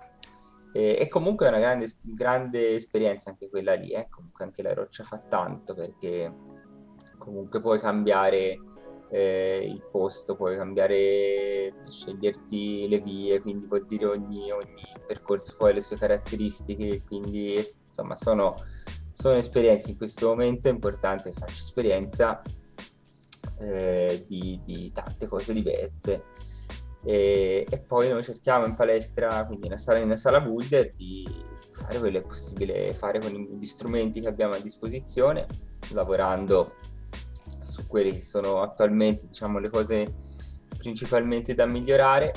E comunque è una grande esperienza anche quella lì, eh? Comunque anche la roccia fa tanto, perché comunque puoi cambiare il posto, puoi cambiare, sceglierti le vie, quindi vuol dire ogni percorso poi ha le sue caratteristiche, quindi insomma sono esperienze. In questo momento è importante farci esperienza di tante cose diverse, e poi noi cerchiamo in palestra, quindi in una sala boulder, di fare quello che è possibile fare con gli strumenti che abbiamo a disposizione, lavorando su quelle che sono attualmente, diciamo, le cose principalmente da migliorare,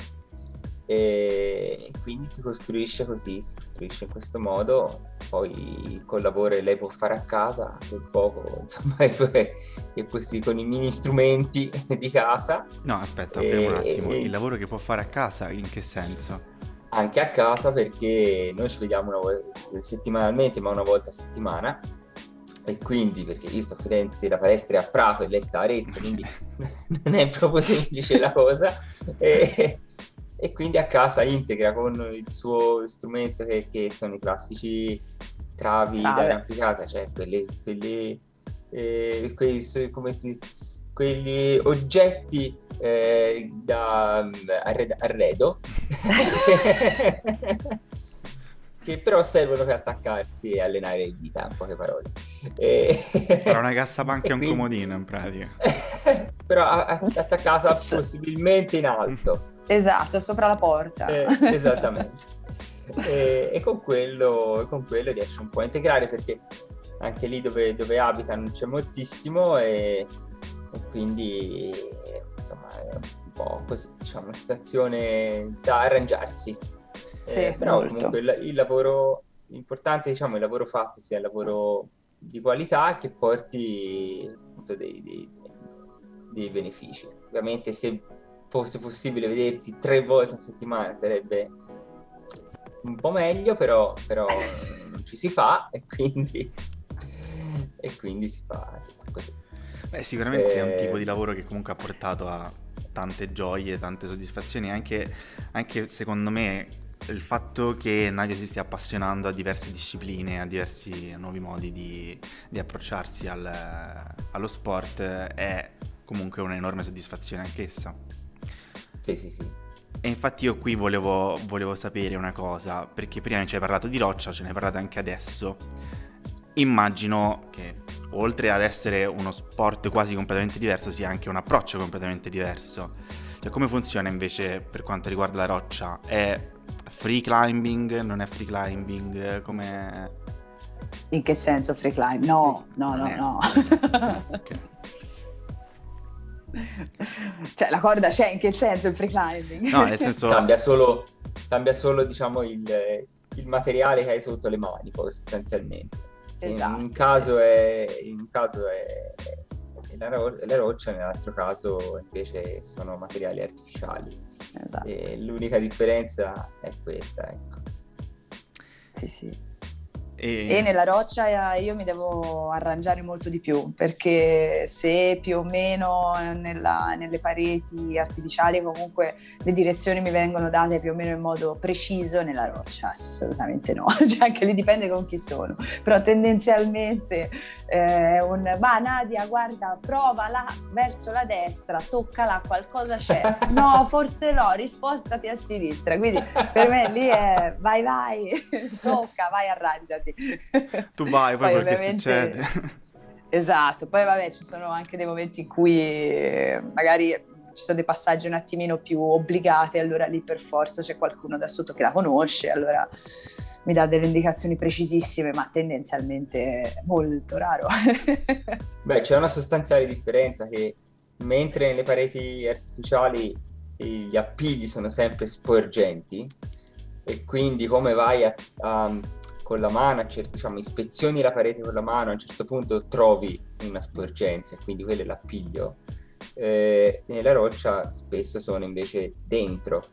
e quindi si costruisce così, si costruisce in questo modo. Poi col lavoro che lei può fare a casa, quel poco, insomma, e così con i mini strumenti di casa. No, aspetta, fermo un attimo, il lavoro che può fare a casa in che senso? Anche a casa, perché noi ci vediamo una volta settimanalmente, ma una volta a settimana. E quindi, perché io sto a Firenze, la palestra è a Prato e lei sta a Arezzo, quindi non è proprio semplice la cosa, e quindi a casa integra con il suo strumento che sono i classici travi da arrampicata, cioè quelli oggetti da arredo che però servono per attaccarsi e allenare le dita, in poche parole. Era una cassapanca e un comodino, in pratica. Però attaccata possibilmente in alto. Esatto, sopra la porta. Esattamente. E con quello riesce un po' a integrare, perché anche lì dove abita non c'è moltissimo, e quindi insomma è un po' così, diciamo, una situazione da arrangiarsi. Sì, però molto. Comunque il lavoro importante, diciamo, il lavoro fatto sia il lavoro di qualità che porti appunto dei benefici. Ovviamente se fosse possibile vedersi 3 volte a settimana sarebbe un po' meglio, però non ci si fa, e quindi si fa così. Beh, sicuramente è un tipo di lavoro che comunque ha portato a tante gioie, tante soddisfazioni, anche secondo me. Il fatto che Nadia si stia appassionando a diverse discipline, a diversi nuovi modi di approcciarsi allo sport è comunque un'enorme soddisfazione anch'essa. Sì. E infatti io qui volevo sapere una cosa, perché prima ci hai parlato di roccia, ce ne hai parlato anche adesso. Immagino che oltre ad essere uno sport quasi completamente diverso sia anche un approccio completamente diverso. Cioè, come funziona invece per quanto riguarda la roccia? È free climbing? Non è free climbing? Come... In che senso free climbing? No. Cioè, la corda c'è, in che senso il free climbing? No, nel senso... Cambia solo, diciamo, il materiale che hai sotto le mani, sostanzialmente. Esatto, in un caso è e le rocce nell'altro caso invece sono materiali artificiali. Esatto. E l'unica differenza è questa, ecco. Sì, sì. E nella roccia io mi devo arrangiare molto di più, perché se più o meno nelle pareti artificiali comunque le direzioni mi vengono date più o meno in modo preciso, nella roccia assolutamente no, cioè anche lì dipende con chi sono, però tendenzialmente va Nadia guarda provala verso la destra, toccala, qualcosa c'è, no forse no, rispostati a sinistra, quindi per me lì è vai tocca, vai arrangiati. Tu vai, poi quel che succede. Esatto, poi vabbè ci sono anche dei momenti in cui magari ci sono dei passaggi un attimino più obbligati, allora lì per forza c'è qualcuno da sotto che la conosce, allora mi dà delle indicazioni precisissime, ma tendenzialmente molto raro. Beh, c'è una sostanziale differenza, che mentre nelle pareti artificiali gli appigli sono sempre sporgenti e quindi come vai a con la mano, diciamo, ispezioni la parete con la mano, a un certo punto trovi una sporgenza, quindi quello è l'appiglio. Nella roccia spesso sono invece dentro,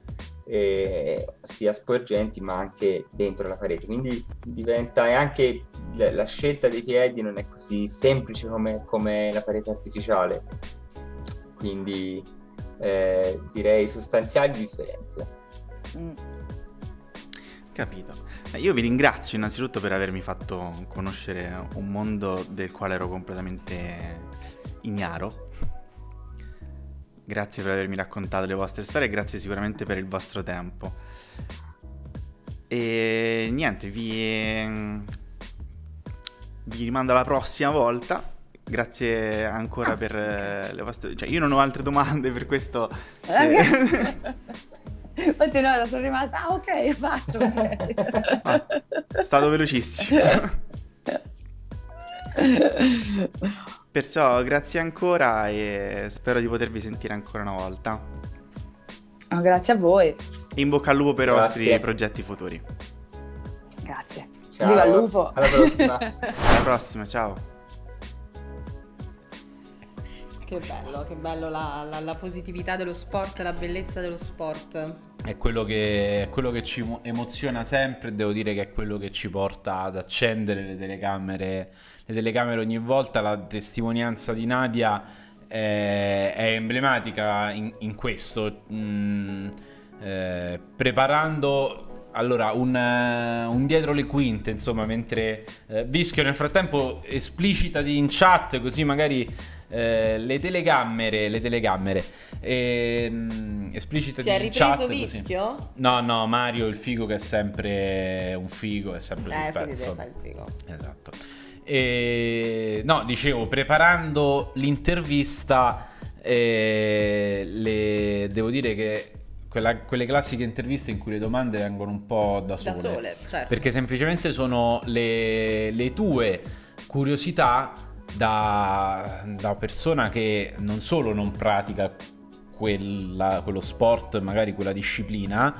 sia sporgenti ma anche dentro la parete, quindi diventa anche la scelta dei piedi non è così semplice come la parete artificiale, quindi direi sostanziali differenze. Capito. Io vi ringrazio innanzitutto per avermi fatto conoscere un mondo del quale ero completamente ignaro. Grazie per avermi raccontato le vostre storie e grazie sicuramente per il vostro tempo. E niente, vi rimando alla prossima volta. Grazie ancora per le vostre... Cioè, io non ho altre domande per questo... Infatti un'ora sono rimasta, ah ok, è fatto. Ah, è stato velocissimo. Perciò grazie ancora e spero di potervi sentire ancora una volta. Oh, grazie a voi. In bocca al lupo per i vostri progetti futuri. Grazie. Ciao. Viva il lupo. Alla prossima. Alla prossima, ciao. Che bello la positività dello sport, la bellezza dello sport. È quello che ci emoziona sempre, devo dire che è quello che ci porta ad accendere le telecamere ogni volta. La testimonianza di Nadia è emblematica in questo. Preparando... Allora, un dietro le quinte, insomma, mentre Vischio nel frattempo esplicita in chat, così magari le telecamere esplicita in chat. Ti ha ripreso Vischio? Così. No, Mario, il figo che è sempre un figo, è sempre un pezzo. Fai il figo. Esatto. No, dicevo, preparando l'intervista, devo dire che quelle classiche interviste in cui le domande vengono un po' da sole, certo. Perché semplicemente sono le tue curiosità da persona che non solo non pratica quello sport, magari quella disciplina,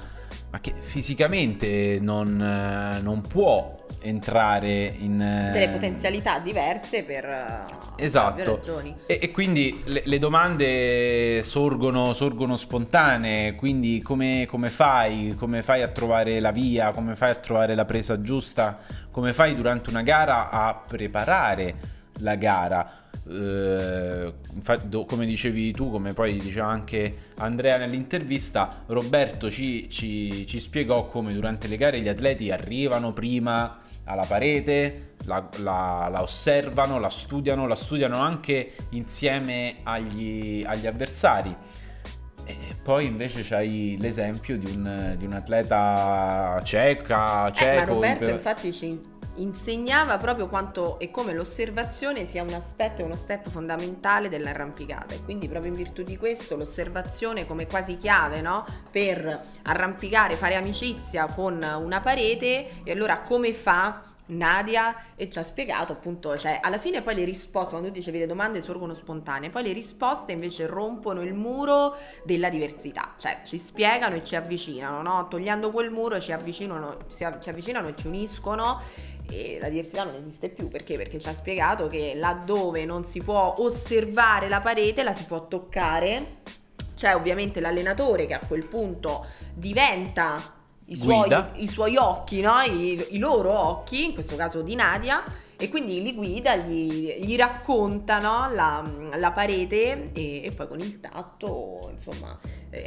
ma che fisicamente non può entrare in delle potenzialità diverse per esatto ragioni. E quindi le domande sorgono spontanee, quindi come fai a trovare la via, come fai a trovare la presa giusta, come fai durante una gara a preparare la gara. Infatti, come dicevi tu, come poi diceva anche Andrea nell'intervista, Roberto ci spiegò come durante le gare gli atleti arrivano prima alla parete, la osservano, la studiano anche insieme agli avversari. E poi invece c'hai l'esempio di un atleta cieco. Ma Roberto infatti ci insegnava proprio quanto e come l'osservazione sia un aspetto e uno step fondamentale dell'arrampicata, e quindi proprio in virtù di questo l'osservazione come quasi chiave, no? Per arrampicare, fare amicizia con una parete. E allora come fa Nadia e ci ha spiegato appunto, cioè alla fine poi le risposte, quando tu dicevi le domande sorgono spontanee, poi le risposte invece rompono il muro della diversità, cioè ci spiegano e ci avvicinano, no? Togliendo quel muro ci avvicinano e ci uniscono, e la diversità non esiste più. Perché? Perché ci ha spiegato che laddove non si può osservare la parete la si può toccare, cioè ovviamente l'allenatore che a quel punto diventa i suoi occhi, no? I loro occhi, in questo caso di Nadia, e quindi li guida, gli racconta, no? la parete, e poi con il tatto, insomma,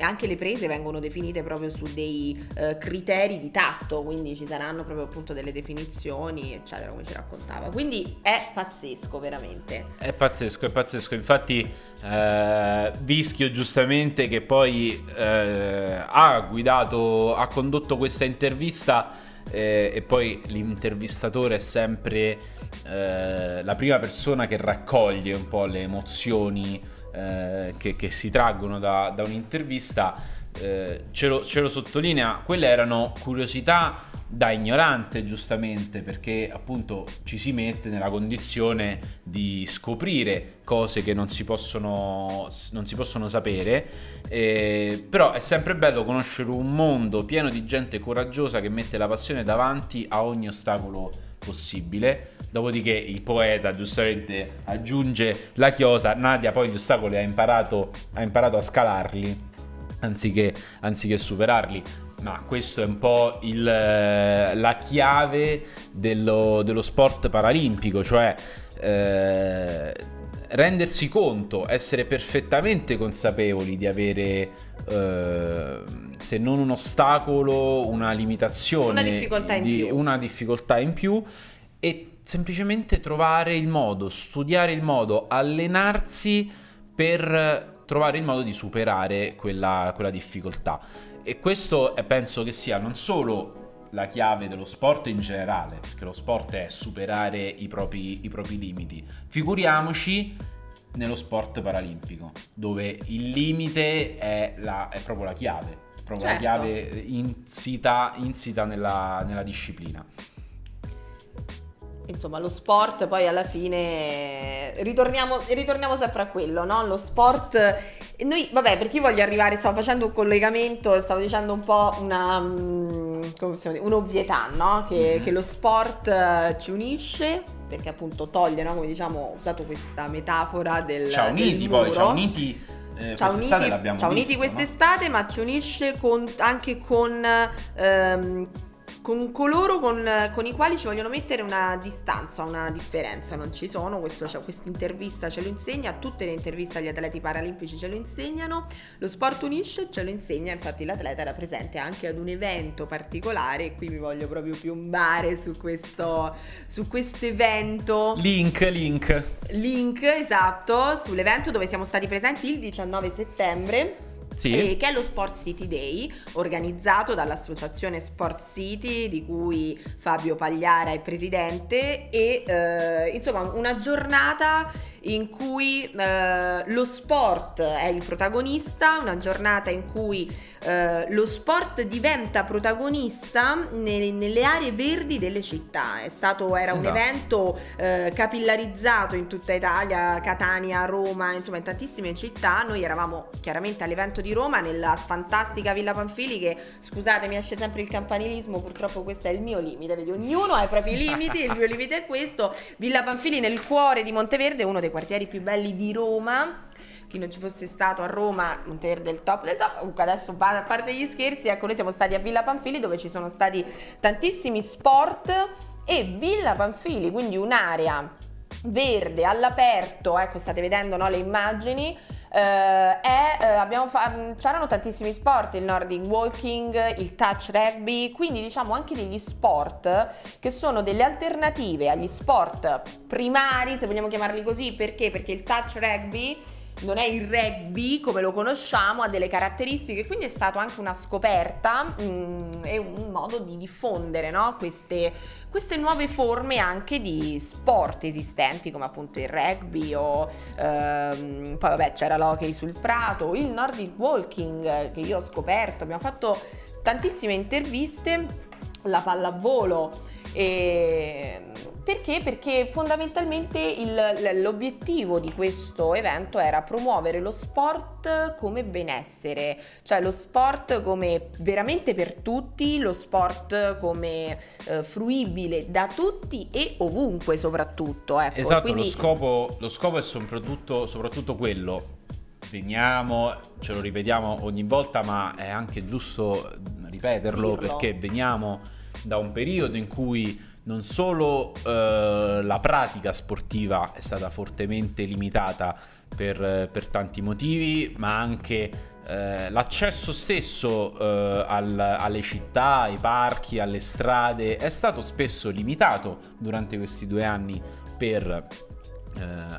anche le prese vengono definite proprio su dei criteri di tatto, quindi ci saranno proprio appunto delle definizioni eccetera, come ci raccontava. Quindi è pazzesco, veramente è pazzesco. Infatti Vischio, giustamente, che poi ha condotto questa intervista, e poi l'intervistatore è sempre la prima persona che raccoglie un po' le emozioni che si traggono da un'intervista, ce lo sottolinea. Quelle erano curiosità da ignorante, giustamente, perché appunto ci si mette nella condizione di scoprire cose che non si possono sapere, però è sempre bello conoscere un mondo pieno di gente coraggiosa che mette la passione davanti a ogni ostacolo possibile. Dopodiché il poeta giustamente aggiunge la chiosa: Nadia poi gli ostacoli ha imparato a scalarli anziché superarli. Ma questo è un po' la chiave dello sport paralimpico, cioè rendersi conto, essere perfettamente consapevoli di avere se non un ostacolo, una limitazione, una difficoltà in più, e semplicemente trovare il modo, studiare il modo, allenarsi per trovare il modo di superare quella difficoltà. E questo penso che sia non solo la chiave dello sport in generale, perché lo sport è superare i propri limiti, figuriamoci nello sport paralimpico, dove il limite è proprio la chiave, proprio certo. La chiave insita nella disciplina. Insomma, lo sport poi alla fine ritorniamo sempre a quello, no? Lo sport, noi, vabbè, perché io voglio arrivare, stavo facendo un collegamento, stavo dicendo un po' un'ovvietà, no? Che lo sport ci unisce, perché appunto toglie, no? Come diciamo, ho usato questa metafora del ci ha uniti quest'estate, ma ci unisce anche con coloro con i quali ci vogliono mettere una distanza, una differenza. Non ci sono, questa intervista ce lo insegna, tutte le interviste agli atleti paralimpici ce lo insegnano, lo sport unisce, ce lo insegna. Infatti l'atleta era presente anche ad un evento particolare, e qui mi voglio proprio piombare su questo evento. Link, esatto, sull'evento dove siamo stati presenti il 19 settembre. Sì. Che è lo Sport City Day, organizzato dall'associazione Sport City, di cui Fabio Pagliara è presidente, e insomma una giornata in cui lo sport è il protagonista, una giornata in cui lo sport diventa protagonista nelle aree verdi delle città. Era un evento capillarizzato in tutta Italia, Catania, Roma, insomma in tantissime città. Noi eravamo chiaramente all'evento di Roma, nella fantastica Villa Pamfili, che, scusate, mi esce sempre il campanilismo, purtroppo questo è il mio limite, vedi, ognuno ha i propri limiti, il mio limite è questo. Villa Pamfili, nel cuore di Monteverde, uno dei quartieri più belli di Roma. Chi non ci fosse stato a Roma, Monteverde del top del top. Comunque adesso, a parte gli scherzi, ecco, noi siamo stati a Villa Pamfili, dove ci sono stati tantissimi sport, e Villa Pamfili, quindi un'area verde all'aperto, ecco, state vedendo, no, le immagini. C'erano tantissimi sport, il Nordic Walking, il Touch Rugby, quindi diciamo anche degli sport che sono delle alternative agli sport primari, se vogliamo chiamarli così. Perché? Perché il Touch Rugby non è il rugby come lo conosciamo, ha delle caratteristiche, quindi è stato anche una scoperta e un modo di diffondere, no? queste nuove forme anche di sport esistenti, come appunto il rugby, o poi vabbè c'era l'hockey sul prato, il Nordic Walking, che io ho scoperto, abbiamo fatto tantissime interviste, la pallavolo. E Perché? Perché fondamentalmente l'obiettivo di questo evento era promuovere lo sport come benessere, cioè lo sport come veramente per tutti, lo sport come fruibile da tutti e ovunque soprattutto. Ecco. Esatto, quindi lo scopo è soprattutto quello. Veniamo, ce lo ripetiamo ogni volta, ma è anche giusto ripeterlo perché veniamo da un periodo in cui non solo la pratica sportiva è stata fortemente limitata per tanti motivi, ma anche l'accesso stesso alle città, ai parchi, alle strade è stato spesso limitato durante questi 2 anni per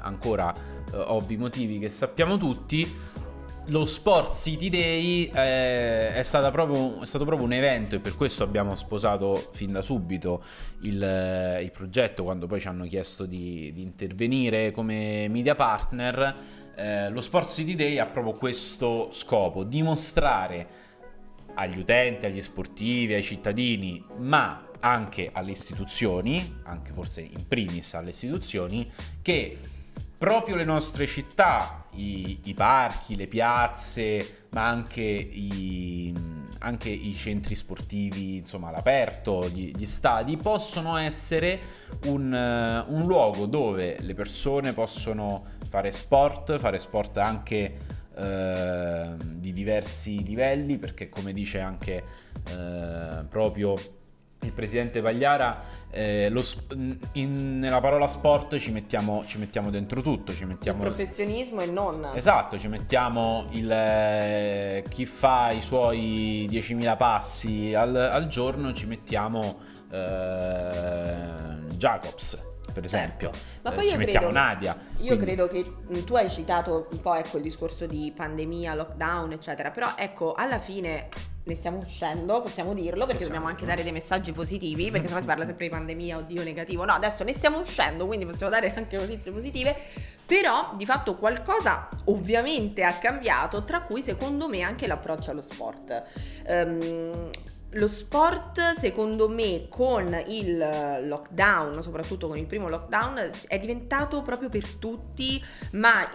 ancora ovvi motivi che sappiamo tutti. Lo Sport City Day è stato proprio un evento, e per questo abbiamo sposato fin da subito il progetto, quando poi ci hanno chiesto di intervenire come media partner. Lo Sport City Day ha proprio questo scopo: dimostrare agli utenti, agli sportivi, ai cittadini, ma anche alle istituzioni, anche forse in primis alle istituzioni, che proprio le nostre città, i parchi, le piazze, ma anche i centri sportivi, insomma all'aperto, gli stadi, possono essere un luogo dove le persone possono fare sport anche di diversi livelli, perché come dice anche proprio il presidente Pagliara, nella parola sport ci mettiamo dentro tutto, ci mettiamo il professionismo e non. Esatto, ci mettiamo chi fa i suoi 10.000 passi al giorno, ci mettiamo Jacobs, per esempio, ma poi ci mettiamo Nadia. Credo che tu hai citato un po', ecco, il discorso di pandemia, lockdown, eccetera, però ecco, alla fine ne stiamo uscendo, possiamo dirlo, perché dobbiamo anche dare dei messaggi positivi, perché sennò si parla sempre di pandemia, oddio, negativo. No, adesso ne stiamo uscendo, quindi possiamo dare anche notizie positive. Però di fatto qualcosa ovviamente ha cambiato, tra cui secondo me anche l'approccio allo sport. Lo sport, secondo me, con il lockdown, soprattutto con il primo lockdown, è diventato proprio per tutti, ma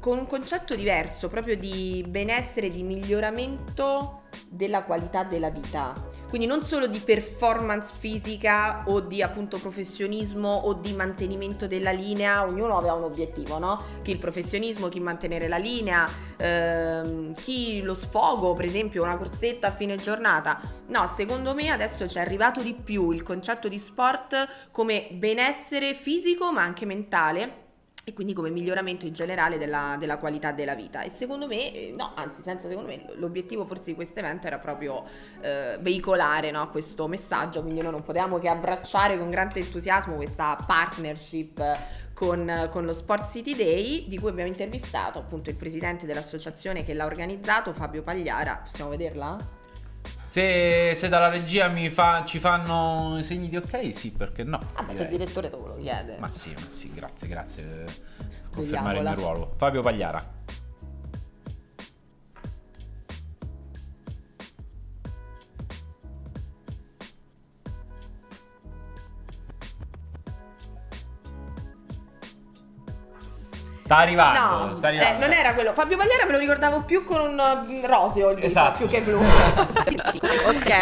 con un concetto diverso, proprio di benessere, di miglioramento della qualità della vita, quindi non solo di performance fisica o di appunto professionismo o di mantenimento della linea. Ognuno aveva un obiettivo, no? Chi il professionismo, chi mantenere la linea, chi lo sfogo, per esempio una corsetta a fine giornata. No, secondo me adesso ci è arrivato di più il concetto di sport come benessere fisico ma anche mentale, e quindi come miglioramento in generale della qualità della vita. E secondo me, no, anzi senza secondo me, l'obiettivo forse di questo evento era proprio veicolare, no, questo messaggio, quindi noi non potevamo che abbracciare con grande entusiasmo questa partnership con lo Sport City Day, di cui abbiamo intervistato appunto il presidente dell'associazione che l'ha organizzato, Fabio Pagliara. Possiamo vederla? Se dalla regia ci fanno segni di ok, sì, perché no? Ah, ma il direttore te lo chiede. Ma sì, grazie per confermare il mio ruolo. Fabio Pagliara. Sta arrivando, no, sta arrivando. Non era quello. Fabio Pagliara me lo ricordavo più con un roseo, il viso, esatto, più che blu. Ok,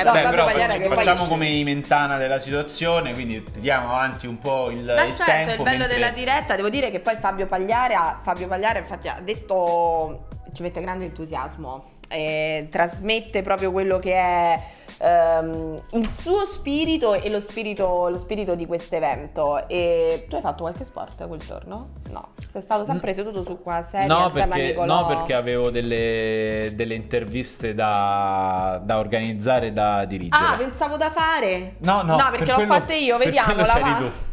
no, beh, Fabio Pagliara che facciamo come i Mentana della situazione, quindi tiriamo avanti un po' il certo, tempo. Il bello della diretta, devo dire che poi Fabio Pagliara infatti ha detto, ci mette grande entusiasmo, trasmette proprio quello che è il suo spirito e lo spirito di questo evento. E tu hai fatto qualche sport quel giorno? No, sei stato sempre seduto su qua sedia, no, insieme a Nicolò. No, perché avevo delle interviste da organizzare, da dirigere. Ah, pensavo da fare. No, perché l'ho fatta io, vediamola, va.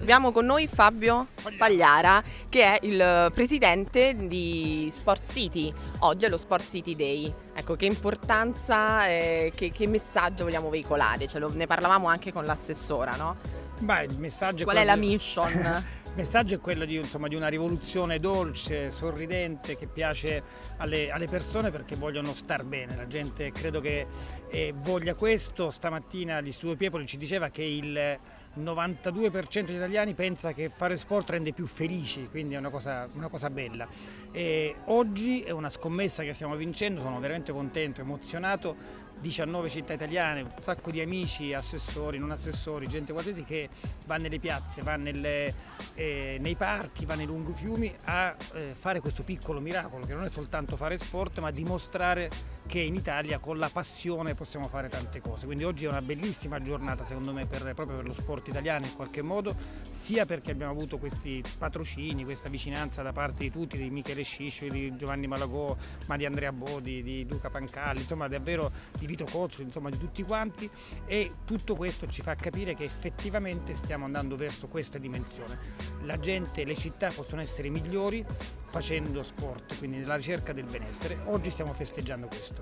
Abbiamo con noi Fabio Pagliara, che è il presidente di Sport City. Oggi è lo Sport City Day. Ecco, che importanza, che messaggio vogliamo veicolare? Ne parlavamo anche con l'assessora, no? Beh, il messaggio è quello. Qual è la mission? Il messaggio è quello di, insomma, di una rivoluzione dolce, sorridente, che piace alle persone perché vogliono star bene. La gente credo che voglia questo. Stamattina l'Istituto Piepoli ci diceva che il 92% degli italiani pensa che fare sport rende più felici, quindi è una cosa bella. E oggi è una scommessa che stiamo vincendo, sono veramente contento, emozionato. 19 città italiane, un sacco di amici, assessori, non assessori, gente qualsiasi che va nelle piazze, va nei parchi, va nei lungofiumi a fare questo piccolo miracolo che non è soltanto fare sport, ma dimostrare che in Italia con la passione possiamo fare tante cose. Quindi oggi è una bellissima giornata secondo me proprio per lo sport italiano in qualche modo, sia perché abbiamo avuto questi patrocini, questa vicinanza da parte di tutti, di Michele Sciccio, di Giovanni Malagò, ma di Andrea Bodi, di Luca Pancalli, insomma davvero di Vito Cozzo, insomma di tutti quanti, e tutto questo ci fa capire che effettivamente stiamo andando verso questa dimensione. La gente, le città possono essere migliori facendo sport, quindi nella ricerca del benessere. Oggi stiamo festeggiando questo.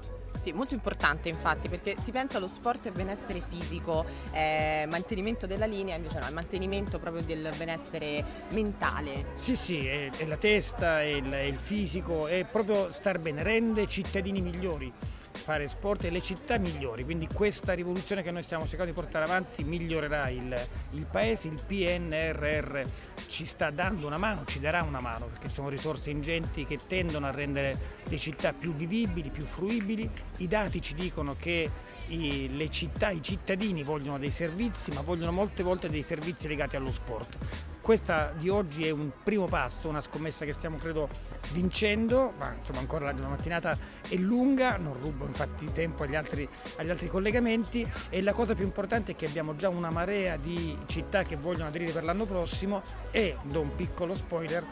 Sì, molto importante infatti, perché si pensa allo sport e benessere fisico, mantenimento della linea, invece no, il mantenimento proprio del benessere mentale. Sì, sì, è la testa, è il fisico, è proprio star bene, rende cittadini migliori fare sport e le città migliori, quindi questa rivoluzione che noi stiamo cercando di portare avanti migliorerà il paese. Il PNRR ci sta dando una mano, ci darà una mano, perché sono risorse ingenti che tendono a rendere le città più vivibili, più fruibili. I dati ci dicono che le città, i cittadini vogliono dei servizi, ma vogliono molte volte dei servizi legati allo sport. Questa di oggi è un primo passo, una scommessa che stiamo credo vincendo, ma insomma ancora la mattinata è lunga, non rubo infatti tempo agli altri collegamenti, e la cosa più importante è che abbiamo già una marea di città che vogliono aderire per l'anno prossimo e, do un piccolo spoiler,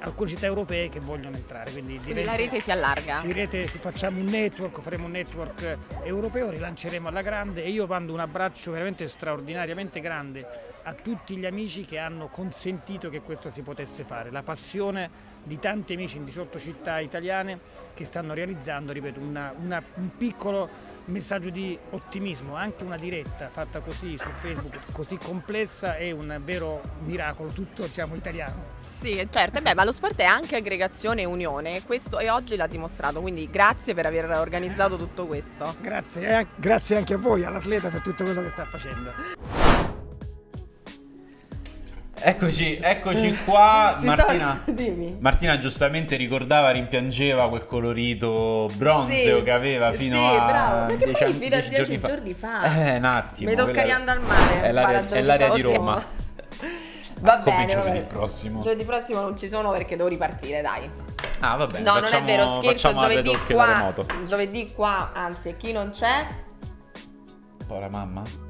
alcune città europee che vogliono entrare. Quindi la rete si allarga. Facciamo un network, faremo un network europeo, rilanceremo alla grande, e io mando un abbraccio veramente straordinariamente grande a tutti gli amici che hanno consentito che questo si potesse fare. La passione di tanti amici in 18 città italiane che stanno realizzando, ripeto, un piccolo messaggio di ottimismo. Anche una diretta fatta così su Facebook, così complessa, è un vero miracolo, tutto siamo italiano. Sì, certo, ma lo sport è anche aggregazione e unione, questo e oggi l'ha dimostrato, quindi grazie per aver organizzato tutto questo. Grazie, grazie anche a voi, all'Atleta, per tutto quello che sta facendo. Eccoci qua. Martina, Martina giustamente ricordava, rimpiangeva quel colorito bronzeo che aveva fino a 10 giorni fa. Un attimo. Mi tocca riandare al mare. È l'area di Roma. Va bene. Giovedì prossimo non ci sono perché devo ripartire, dai. Ah, va bene. No, non è vero, scherzo. Giovedì qua, anzi, chi non c'è? Povera mamma.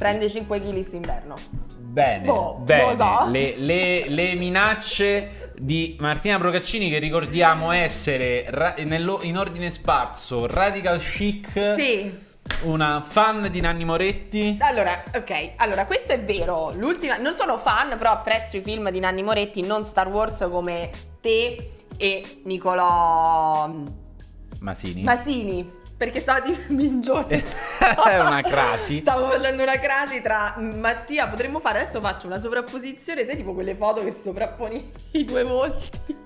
Prende 5 kg d'inverno. Bene, bene. So. Le minacce di Martina Procaccini, che ricordiamo essere in ordine sparso radical chic. Sì. Una fan di Nanni Moretti. Allora, ok, allora questo è vero. L'ultima, non sono fan, però apprezzo i film di Nanni Moretti, non Star Wars, come te e Nicolò Masini. Perché stavo di mingione. È una crasi. Stavo facendo una crasi tra Mattia. Potremmo fare, adesso faccio una sovrapposizione, sai, tipo quelle foto che sovrapponi i due volti.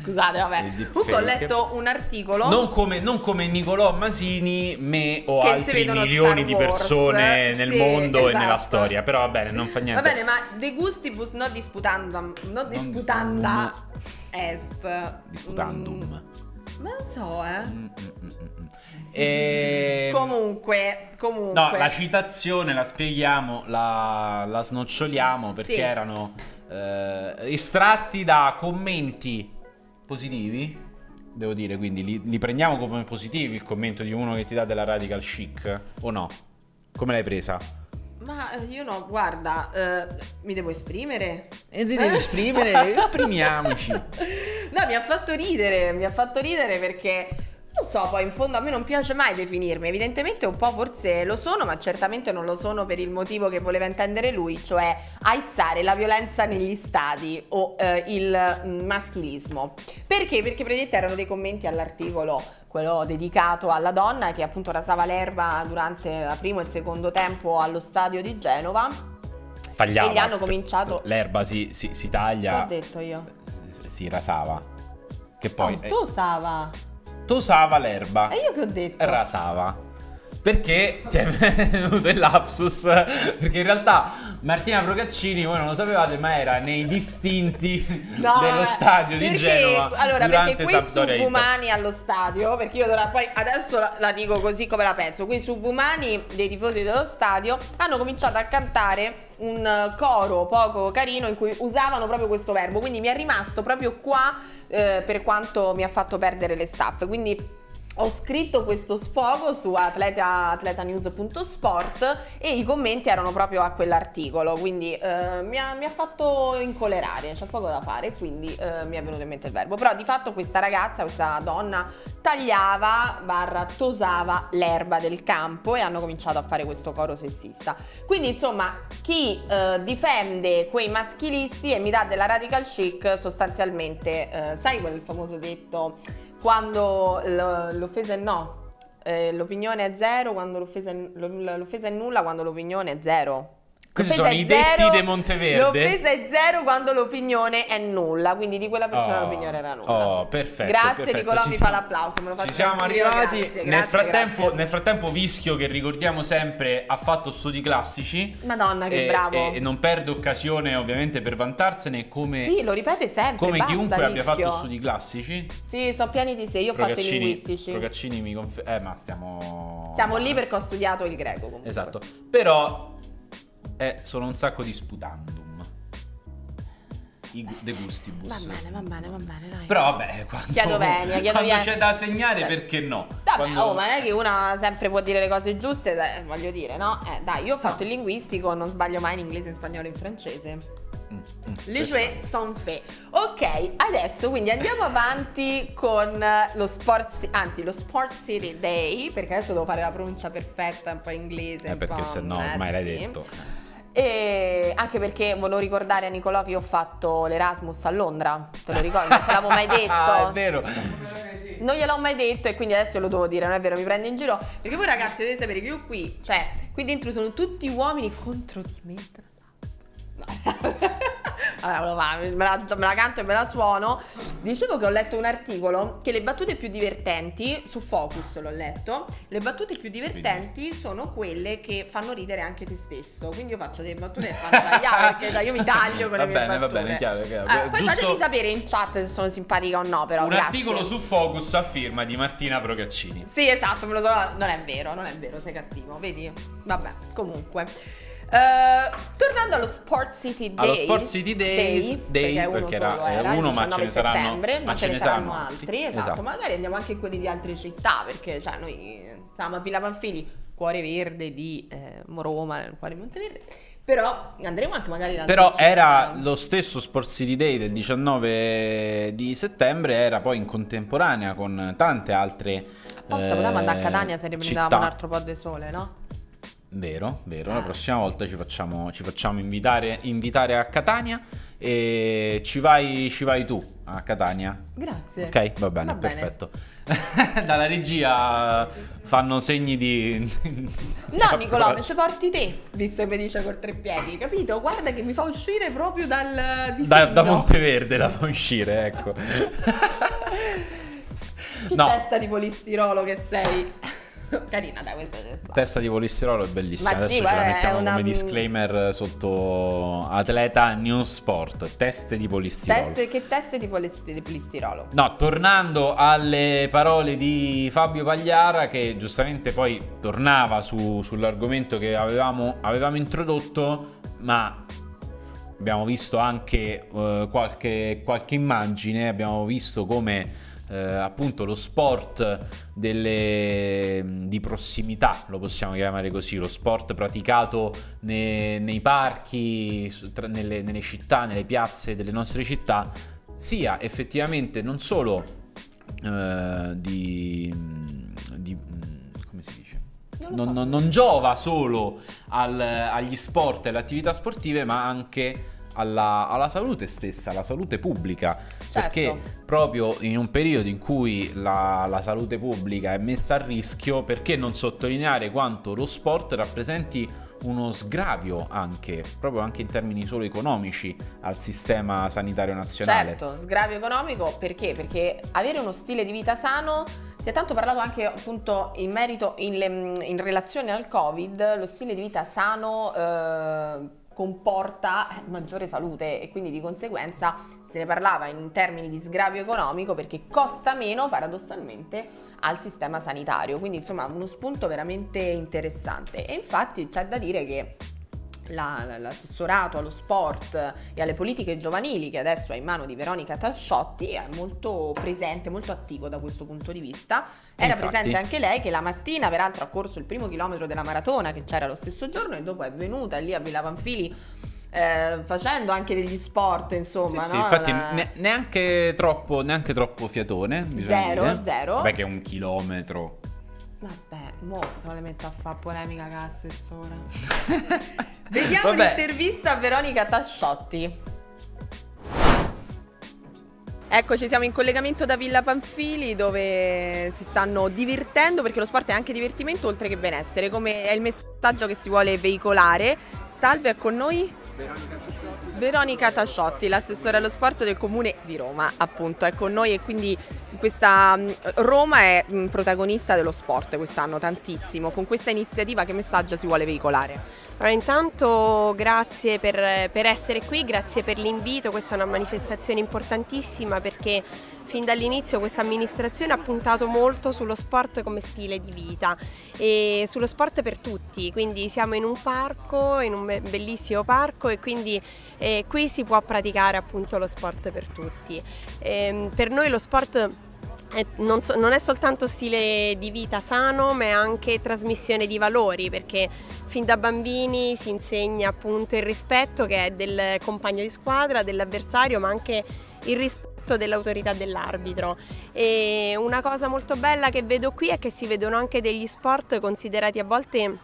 Scusate, vabbè. Comunque ho letto un articolo. Non come Nicolò Masini, me o altri milioni di persone nel mondo, esatto, e nella storia. Però va bene, non fa niente. Va bene, ma de gustibus non disputandum est. Disputandum. Ma non so, Comunque. No, la citazione la spieghiamo, la snoccioliamo, perché erano estratti da commenti positivi. Devo dire, quindi li prendiamo come positivi, il commento di uno che ti dà della radical chic, o no? Come l'hai presa? Ma io no, guarda, mi devo esprimere. E ti devi esprimere, esprimiamoci. No, mi ha fatto ridere perché Non so, poi in fondo a me non piace mai definirmi, evidentemente un po' forse lo sono, ma certamente non lo sono per il motivo che voleva intendere lui, cioè aizzare la violenza negli stadi o il maschilismo. Perché? Perché praticamente erano dei commenti all'articolo, quello dedicato alla donna che appunto rasava l'erba durante il primo e il secondo tempo allo stadio di Genova. Tagliava. E gli hanno cominciato... L'erba si taglia... L'ho detto io. Si rasava. Che poi... tosava. Tosava l'erba. E io che ho detto? Rasava. Perché ti è venuto il lapsus? Perché in realtà Martina Procaccini, voi non lo sapevate, ma era nei distinti dello stadio di Genova. Allora, perché quei subumani allo stadio, perché io poi adesso la dico così come la penso, quei subumani dei tifosi dello stadio hanno cominciato a cantare un coro poco carino in cui usavano proprio questo verbo, quindi mi è rimasto proprio qua per quanto mi ha fatto perdere le staffe, quindi... Ho scritto questo sfogo su atletanews.sport e i commenti erano proprio a quell'articolo, quindi mi ha fatto incolerare, c'è poco da fare, quindi mi è venuto in mente il verbo. Però di fatto questa ragazza, questa donna, tagliava barra tosava l'erba del campo e hanno cominciato a fare questo coro sessista. Quindi insomma chi difende quei maschilisti e mi dà della radical chic sostanzialmente, sai quel famoso detto... Quando l'offesa è no, l'opinione è zero, quando l'offesa è nulla, quando l'opinione è zero. Questi sono i detti di Monteverde. L'offesa è zero quando l'opinione è nulla, quindi di quella persona l'opinione era nulla. Oh, perfetto. Grazie, perfetto. Nicolò mi fa l'applauso. Ci siamo arrivati. Grazie, nel frattempo Vischio, che ricordiamo sempre, ha fatto studi classici. Madonna, che bravo! E non perde occasione, ovviamente, per vantarsene. Come, sì, lo ripete sempre. Come basta, chiunque abbia fatto studi classici. Sì, sono pieni di sé. Io ho fatto i linguistici. Procaccini mi conferma. Ma stiamo lì perché ho studiato il greco. Comunque. Esatto, però. Sono un sacco di sputandum. De gustibus. Va bene, dai. Però vabbè, quando c'è da segnare, perché no? Vabbè, ma non è che una sempre può dire le cose giuste, voglio dire, no? Dai, io ho fatto il linguistico, non sbaglio mai in inglese, in spagnolo e in francese. Le jouets sont faits. Ok, adesso quindi andiamo avanti con lo sport, anzi lo Sport City Day, perché adesso devo fare la pronuncia perfetta, un po' inglese, un perché se no ormai l'hai detto. E anche perché volevo ricordare a Nicolò che io ho fatto l'Erasmus a Londra, te lo ricordi? Non te l'avevo mai detto. Ah, è vero. Non gliel'ho mai detto e quindi adesso lo devo dire, non è vero, mi prendo in giro. Perché voi ragazzi dovete sapere che io qui, cioè, qui dentro sono tutti uomini contro di me. Allora, me la canto e me la suono. Dicevo che ho letto un articolo che le battute più divertenti, su Focus l'ho letto, le battute più divertenti sono quelle che fanno ridere anche te stesso. Quindi io faccio delle battute che fanno tagliare, perché io mi taglio con le mie battute. Va bene, chiaro. Poi giusto... fatemi sapere in chat se sono simpatica o no, però. Un articolo su Focus a firma di Martina Procaccini. Sì, esatto, me lo so. Non è vero, sei cattivo, vedi? Vabbè, comunque. Tornando allo Sport City Days, perché era uno, ma ce ne saranno altri, esatto, magari andiamo anche in quelli di altre città, perché cioè noi siamo a Villa Pamfili, cuore verde di Roma, cuore di Monteverde, però andremo anche magari da... Però era lo stesso Sport City Day del 19 di settembre, era poi in contemporanea con tante altre potevamo andare a Catania se ne prendevamo un altro po' di sole, no? Vero, la prossima volta ci facciamo invitare a Catania e ci vai tu a Catania. Grazie. Ok, va bene. Perfetto. Dalla regia fanno segni di... No, Nicolò, ci porti te, visto che mi dice col tre piedi, capito? Guarda che mi fa uscire proprio dal disegno. Da Monteverde la fa uscire, ecco. Testa di polistirolo che sei. Carina, dai, questa testa di polistirolo è bellissima. Adesso ce la mettiamo come disclaimer sotto Atleta News Sport. Teste di polistirolo. Che teste di polistirolo? No, tornando alle parole di Fabio Pagliara, che giustamente poi tornava sull'argomento che avevamo introdotto, ma abbiamo visto anche qualche immagine, abbiamo visto come... appunto lo sport di prossimità, lo possiamo chiamare così, lo sport praticato nei parchi, nelle città, nelle piazze delle nostre città, sia effettivamente non solo come si dice? Non giova solo agli sport e alle attività sportive, ma anche alla salute stessa, alla salute pubblica, certo. Perché proprio in un periodo in cui la salute pubblica è messa a rischio, perché non sottolineare quanto lo sport rappresenti uno sgravio anche, proprio anche in termini solo economici, al sistema sanitario nazionale. Certo, sgravio economico, perché? Perché avere uno stile di vita sano, si è tanto parlato anche appunto in merito, in relazione al Covid, lo stile di vita sano comporta maggiore salute e quindi di conseguenza se ne parlava in termini di sgravio economico, perché costa meno paradossalmente al sistema sanitario, quindi insomma uno spunto veramente interessante. E infatti c'è da dire che l'assessorato allo sport e alle politiche giovanili, che adesso è in mano di Veronica Tasciotti, è molto presente, molto attivo da questo punto di vista. Era presente anche lei, che la mattina peraltro ha corso il primo chilometro della maratona che c'era lo stesso giorno, e dopo è venuta lì a Villa Pamfili facendo anche degli sport, insomma, sì, no? Sì, infatti neanche troppo fiatone, bisogna dire. Vabbè, che è un chilometro. Vabbè, mo se le metto a fare polemica con l'assessora. Vediamo l'intervista a Veronica Tasciotti. Eccoci, siamo in collegamento da Villa Pamfili, dove si stanno divertendo, perché lo sport è anche divertimento oltre che benessere, come è il messaggio che si vuole veicolare. Salve, è con noi Veronica Tasciotti, l'assessora allo sport del Comune di Roma, appunto, è con noi, e quindi questa Roma è protagonista dello sport quest'anno tantissimo. Con questa iniziativa che messaggio si vuole veicolare? Allora, intanto grazie per essere qui, grazie per l'invito. Questa è una manifestazione importantissima, perché fin dall'inizio questa amministrazione ha puntato molto sullo sport come stile di vita e sullo sport per tutti, quindi siamo in un parco, in un bellissimo parco, e quindi qui si può praticare appunto lo sport per tutti. Per noi lo sport non è soltanto stile di vita sano, ma è anche trasmissione di valori, perché fin da bambini si insegna appunto il rispetto, che è del compagno di squadra, dell'avversario, ma anche il rispetto dell'autorità dell'arbitro. E una cosa molto bella che vedo qui è che si vedono anche degli sport considerati a volte,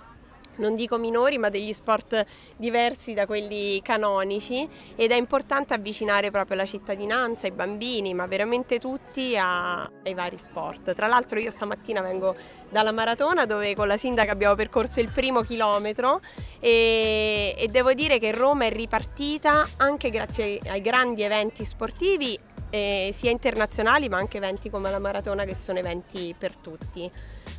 non dico minori, ma degli sport diversi da quelli canonici, ed è importante avvicinare proprio la cittadinanza, i bambini, ma veramente tutti ai vari sport. Tra l'altro io stamattina vengo dalla maratona, dove con la sindaca abbiamo percorso il primo chilometro, e devo dire che Roma è ripartita anche grazie ai grandi eventi sportivi, sia internazionali, ma anche eventi come la maratona, che sono eventi per tutti.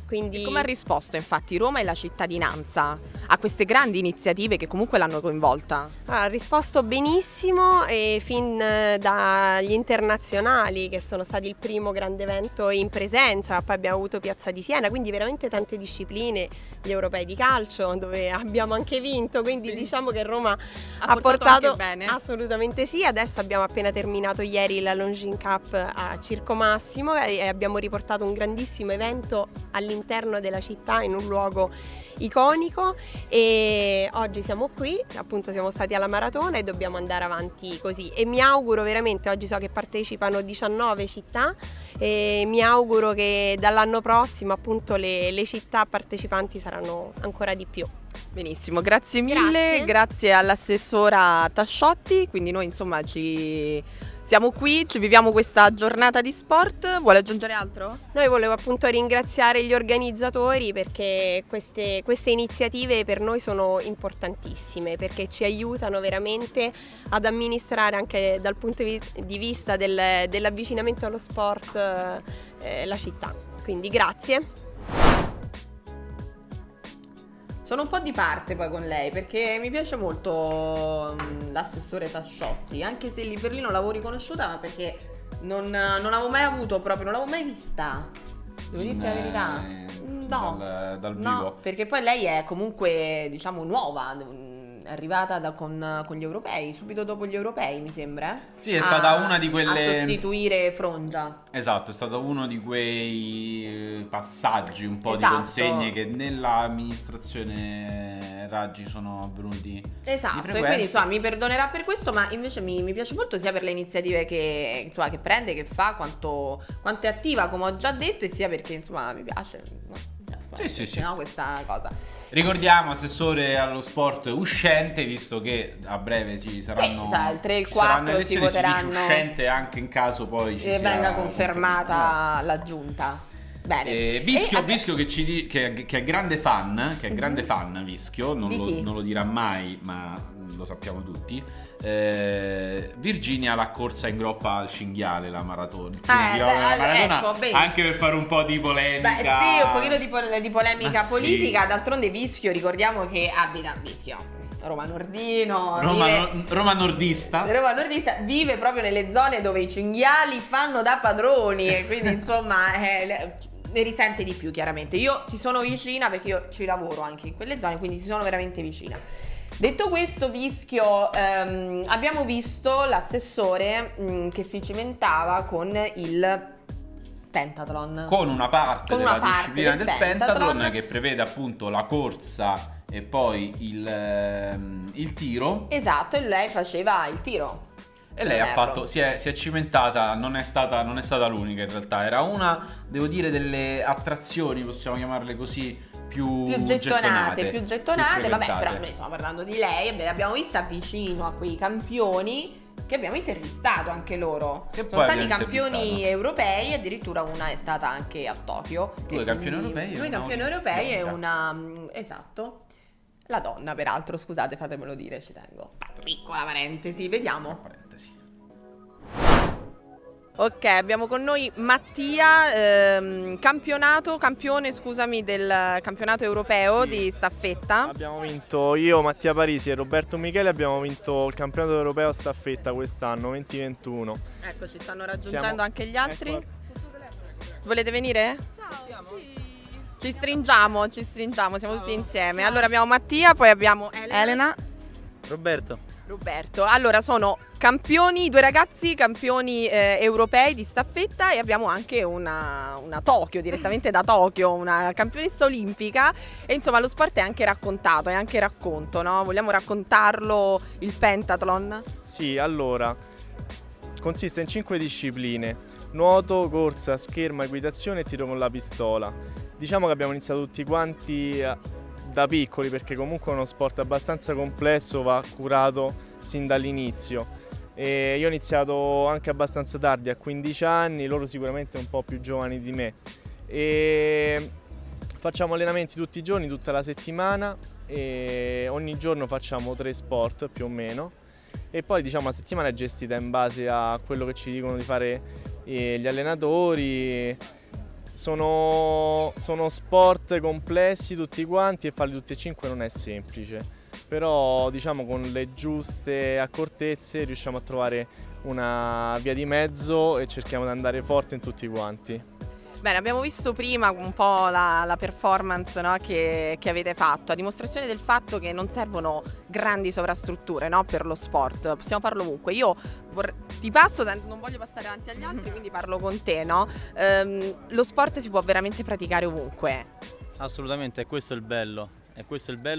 Quindi... Come ha risposto infatti Roma e la cittadinanza a queste grandi iniziative che comunque l'hanno coinvolta? Ha risposto benissimo, e fin dagli internazionali, che sono stati il primo grande evento in presenza, poi abbiamo avuto Piazza di Siena, quindi veramente tante discipline, gli europei di calcio dove abbiamo anche vinto, quindi sì, diciamo che Roma ha portato anche bene. Assolutamente sì, adesso abbiamo appena terminato ieri la Longines Cup a Circo Massimo e abbiamo riportato un grandissimo evento all'interno della città, in un luogo iconico, e oggi siamo qui, appunto siamo stati alla maratona e dobbiamo andare avanti così, e mi auguro veramente, oggi so che partecipano 19 città, e mi auguro che dall'anno prossimo appunto le città partecipanti saranno ancora di più. Benissimo, grazie mille, grazie all'assessora Tasciotti. Quindi noi insomma siamo qui, ci viviamo questa giornata di sport. Vuole aggiungere altro? Noi volevo appunto ringraziare gli organizzatori, perché queste iniziative per noi sono importantissime, perché ci aiutano veramente ad amministrare anche dal punto di vista dell'avvicinamento allo sport la città. Quindi grazie. Sono un po' di parte poi con lei, perché mi piace molto l'assessore Tasciotti, anche se lì per lì non l'avevo riconosciuta, ma perché non avevo mai avuto proprio, non l'avevo mai vista, devo dirti la verità. No, dal vivo. No, perché poi lei è comunque, diciamo, nuova, è arrivata con gli europei, subito dopo gli europei mi sembra. Sì, è stata una di quelle... A sostituire Frongia. Esatto, è stato uno di quei passaggi un po' di consegne che nell'amministrazione Raggi sono avvenuti. Esatto, e quindi insomma mi perdonerà per questo, ma invece mi piace molto sia per le iniziative che, insomma, che prende, che fa, quanto è attiva come ho già detto, e sia perché insomma mi piace... Sì, sì, sì. No, questa cosa. Ricordiamo assessore allo sport uscente, visto che a breve ci saranno, sì, il 3 e il 4 si voteranno, si uscente anche in caso poi ci venga confermata la giunta. Bene. Vischio che è grande fan, Vischio non lo dirà mai, ma lo sappiamo tutti. Virginia l'ha corsa in groppa al cinghiale, la maratona, ecco, anche per fare un po' di polemica. Beh, sì, un pochino di polemica politica, sì. D'altronde Vischio, ricordiamo che abita a Vischio, Roma Nordino, Roma Nordista, vive proprio nelle zone dove i cinghiali fanno da padroni e quindi insomma ne risente di più chiaramente. Io ci sono vicina perché io ci lavoro anche in quelle zone, quindi ci sono veramente vicina. Detto questo, Vischio, abbiamo visto l'assessore che si cimentava con il pentathlon, con una parte disciplina del pentathlon che prevede appunto la corsa e poi il tiro. Esatto, e lei faceva il tiro. E lei ha fatto, si è cimentata, non è stata l'unica in realtà, era una, devo dire, delle attrazioni, possiamo chiamarle così, più gettonate, vabbè, però noi stiamo parlando di lei, l'abbiamo vista vicino a quei campioni che abbiamo intervistato anche loro, che sono stati campioni europei, addirittura una è stata anche a Tokyo. Due campioni europei e una, esatto, la donna peraltro, scusate, fatemelo dire, ci tengo. Piccola parentesi, vediamo. Ok, abbiamo con noi Mattia, del campionato europeo, sì, di staffetta. Abbiamo vinto io, Mattia Parisi e Roberto Michele, abbiamo vinto il campionato europeo staffetta quest'anno, 2021. Ecco, ci stanno raggiungendo anche gli altri. Ecco. Volete venire? Ciao. Sì. Ci stringiamo, siamo tutti insieme. Allora abbiamo Mattia, poi abbiamo Elena. Roberto. Allora sono due ragazzi campioni europei di staffetta, e abbiamo anche una Tokyo, direttamente da Tokyo, una campionessa olimpica. E insomma lo sport è anche raccontato, è anche racconto, no? Vogliamo raccontarlo il pentathlon? Sì, allora consiste in 5 discipline: nuoto, corsa, scherma, equitazione e tiro con la pistola. Diciamo che abbiamo iniziato tutti quanti da piccoli, perché comunque è uno sport abbastanza complesso, va curato sin dall'inizio, e io ho iniziato anche abbastanza tardi, a 15 anni, loro sicuramente un po' più giovani di me, e facciamo allenamenti tutti i giorni, tutta la settimana, e ogni giorno facciamo 3 sport più o meno, e poi diciamo la settimana è gestita in base a quello che ci dicono di fare gli allenatori. Sono sport complessi tutti quanti, e farli tutti e 5 non è semplice, però diciamo con le giuste accortezze riusciamo a trovare una via di mezzo e cerchiamo di andare forte in tutti quanti. Bene, abbiamo visto prima un po' la performance, no, che avete fatto, a dimostrazione del fatto che non servono grandi sovrastrutture, no, per lo sport, possiamo farlo ovunque. Io ti passo, non voglio passare avanti agli altri, quindi parlo con te, no? Lo sport si può veramente praticare ovunque. Assolutamente, questo è il bello,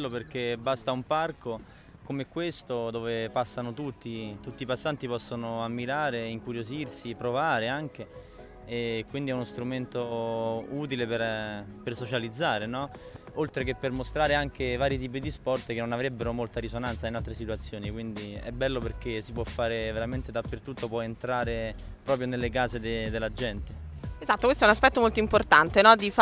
perché basta un parco come questo dove passano tutti i passanti possono ammirare, incuriosirsi, provare anche. E quindi è uno strumento utile per socializzare, no? Oltre che per mostrare anche vari tipi di sport che non avrebbero molta risonanza in altre situazioni, quindi è bello perché si può fare veramente dappertutto, può entrare proprio nelle case della gente. Esatto, questo è un aspetto molto importante, no? Di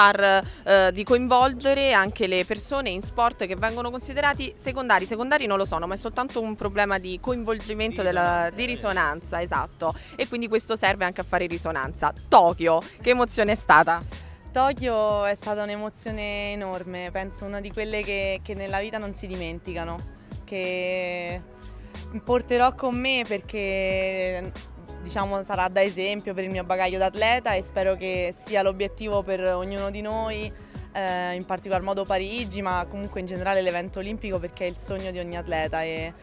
coinvolgere anche le persone in sport che vengono considerati secondari non lo sono, ma è soltanto un problema di coinvolgimento, di risonanza, esatto, e quindi questo serve anche a fare risonanza. Tokyo, che emozione è stata? Tokyo è stata un'emozione enorme, penso una di quelle che nella vita non si dimenticano, che porterò con me perché... Diciamo sarà da esempio per il mio bagaglio d'atleta, e spero che sia l'obiettivo per ognuno di noi in particolar modo Parigi, ma comunque in generale l'evento olimpico, perché è il sogno di ogni atleta. E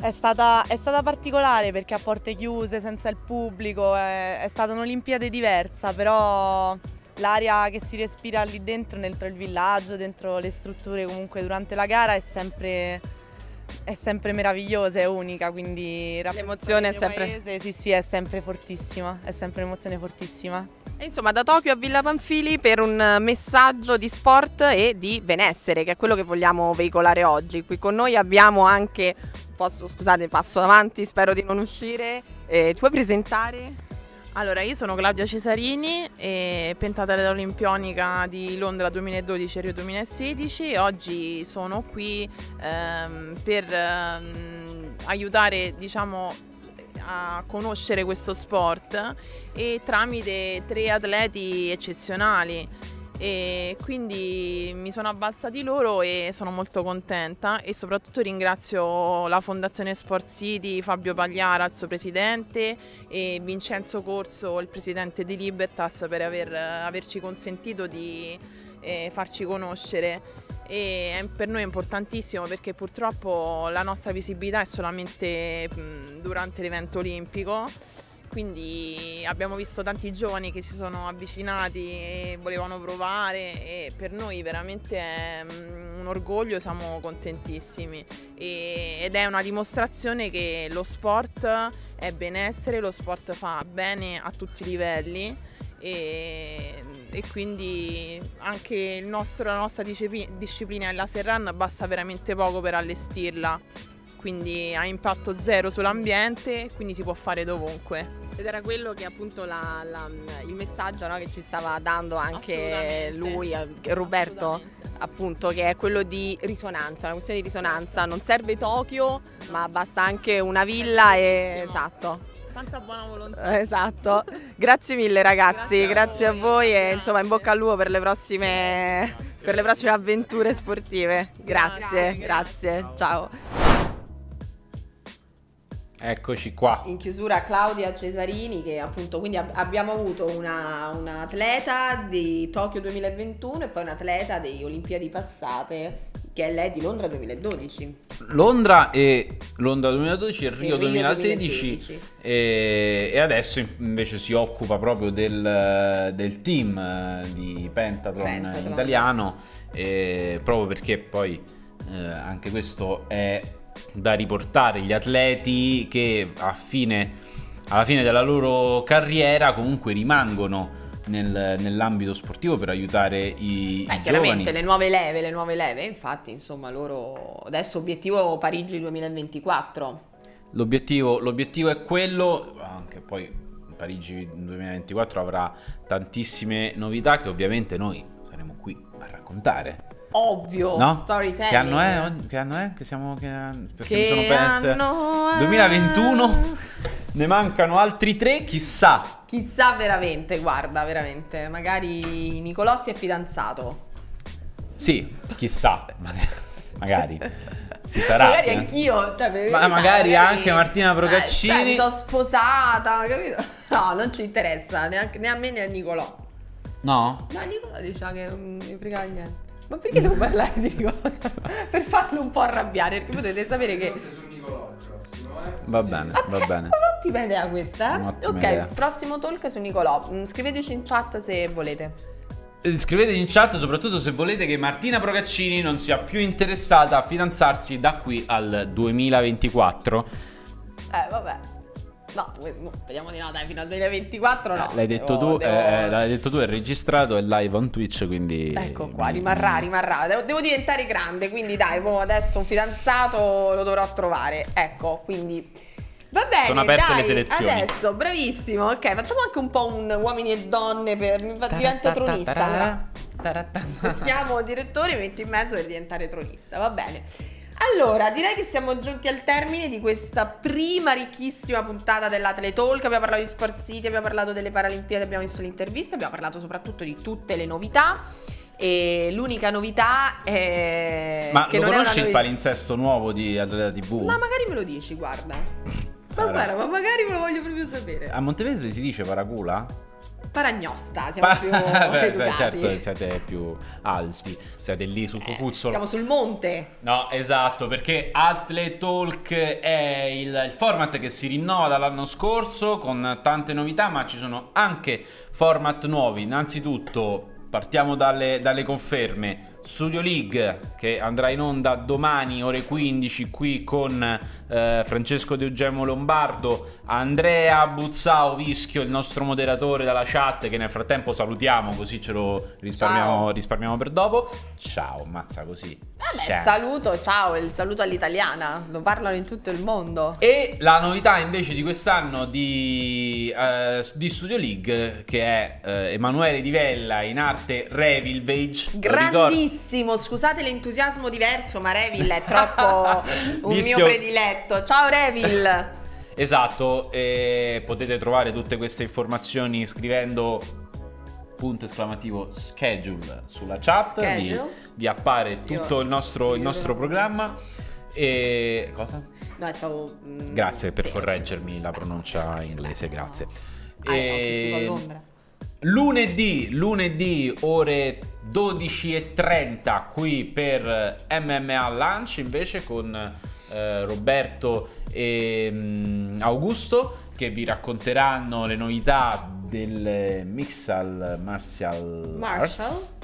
è stata particolare perché a porte chiuse, senza il pubblico, è stata un'Olimpiade diversa, però l'aria che si respira lì dentro, dentro il villaggio, dentro le strutture comunque durante la gara è sempre meravigliosa, è unica, quindi l'emozione è sempre... Paese, sì, è sempre fortissima, è sempre un'emozione fortissima. E insomma, da Tokyo a Villa Pamfili per un messaggio di sport e di benessere, che è quello che vogliamo veicolare oggi. Qui con noi abbiamo anche, scusate, passo avanti, spero di non uscire, tu puoi presentare? Allora, io sono Claudia Cesarini, pentatleta olimpionica di Londra 2012 e Rio 2016. Oggi sono qui per aiutare, diciamo, a conoscere questo sport e tramite tre atleti eccezionali. E quindi mi sono avvalsa di loro e sono molto contenta, e soprattutto ringrazio la Fondazione Sport City, Fabio Pagliara, il suo presidente, e Vincenzo Corso, il presidente di Libertas, per averci consentito di farci conoscere. E per noi è importantissimo, perché purtroppo la nostra visibilità è solamente durante l'evento olimpico. Quindi abbiamo visto tanti giovani che si sono avvicinati e volevano provare, e per noi veramente è un orgoglio, siamo contentissimi, ed è una dimostrazione che lo sport è benessere, lo sport fa bene a tutti i livelli, e quindi anche la nostra disciplina è la serran, basta veramente poco per allestirla, quindi ha impatto zero sull'ambiente, quindi si può fare dovunque. Ed era quello che appunto il messaggio, no, che ci stava dando anche lui, Roberto, appunto, che è quello di risonanza, una questione di risonanza, non serve Tokyo, no, ma basta anche una villa, e esatto. Tanta buona volontà. Esatto. Grazie mille ragazzi, grazie a voi e insomma in bocca al lupo per le prossime, avventure sportive. Grazie. Ciao. Eccoci qua. In chiusura Claudia Cesarini, che appunto, quindi abbiamo avuto una atleta di Tokyo 2021 e poi un'atleta delle Olimpiadi passate, che è lei di Londra 2012. Londra 2012 e Rio 2016. E adesso invece si occupa proprio del team di pentathlon italiano, proprio perché poi anche questo è da riportare, gli atleti che alla fine della loro carriera comunque rimangono nell'ambito sportivo per aiutare i giovani. Chiaramente le nuove leve, infatti insomma loro adesso obiettivo Parigi 2024. L'obiettivo è quello, anche poi Parigi 2024 avrà tantissime novità che ovviamente noi saremo qui a raccontare. Ovvio, no? Storytelling. Che anno è? Che anno è? 2021. Ne mancano altri tre, chissà. Chissà veramente, guarda, veramente. Magari Nicolò si è fidanzato. Sì, chissà. Magari. Si sarà. Magari anch'io. Cioè, magari anche Martina Procaccini. Mi sono sposata, capito? No, non ci interessa, né a me né a Nicolò. No? Ma Nicolò diceva che non mi frega niente. Ma perché devo parlare di cosa? Per farlo un po' arrabbiare, perché potete sapere che... Va bene, va bene. Un'ottima idea questa, ok, idea. Prossimo talk su Nicolò. Scriveteci in chat se volete. Scriveteci in chat soprattutto se volete che Martina Procaccini non sia più interessata a fidanzarsi da qui al 2024. Vabbè. No, speriamo di no, dai, fino al 2024 no. L'hai detto tu, è registrato, è live on Twitch, quindi... Ecco qua, rimarrà, devo diventare grande, quindi dai, adesso un fidanzato lo dovrò trovare, ecco, quindi... Va bene, sono aperte le selezioni. Adesso, bravissimo, ok, facciamo anche un po' un uomini e donne, divento tronista. Spostiamo direttore, metto in mezzo per diventare tronista, va bene. Allora, direi che siamo giunti al termine di questa prima ricchissima puntata dell'Atletalk. Abbiamo parlato di Sport City, abbiamo parlato delle Paralimpiadi, abbiamo visto l'intervista, abbiamo parlato soprattutto di tutte le novità. E l'unica novità è... Ma che lo conosci il palinsesto nuovo di Atleta TV? Ma magari me lo dici, guarda. Ma guarda, ma magari me lo voglio proprio sapere. A Montevideo si dice paracula? paragnosta, siamo più educati. Certo, siete più alti, siete lì sul cocuzzolo. Siamo sul monte. No, esatto, perché Atletalk è il format che si rinnova dall'anno scorso con tante novità, ma ci sono anche format nuovi. Innanzitutto partiamo dalle conferme. Studio League, che andrà in onda domani ore 15 qui con Francesco Deugemo Lombardo, Andrea Buzzao Vischio, il nostro moderatore dalla chat, che nel frattempo salutiamo così ce lo risparmiamo per dopo. Ciao, mazza così. Vabbè, ciao. Saluto, ciao, il saluto all'italiana, lo parlano in tutto il mondo. E la novità invece di quest'anno di Studio League, che è Emanuele Di Vella, in arte Revil Vage. Grandissimo, scusate l'entusiasmo diverso, ma Revil è troppo un mio prediletto. Ciao Revil. Esatto, e potete trovare tutte queste informazioni scrivendo !schedule sulla chat. Vi appare tutto il nostro programma. E cosa? No, stavo... Grazie per correggermi la pronuncia inglese, grazie. Lunedì ore 12:30 qui per MMA Lunch invece con Roberto e Augusto, che vi racconteranno le novità del Mixed Martial Arts.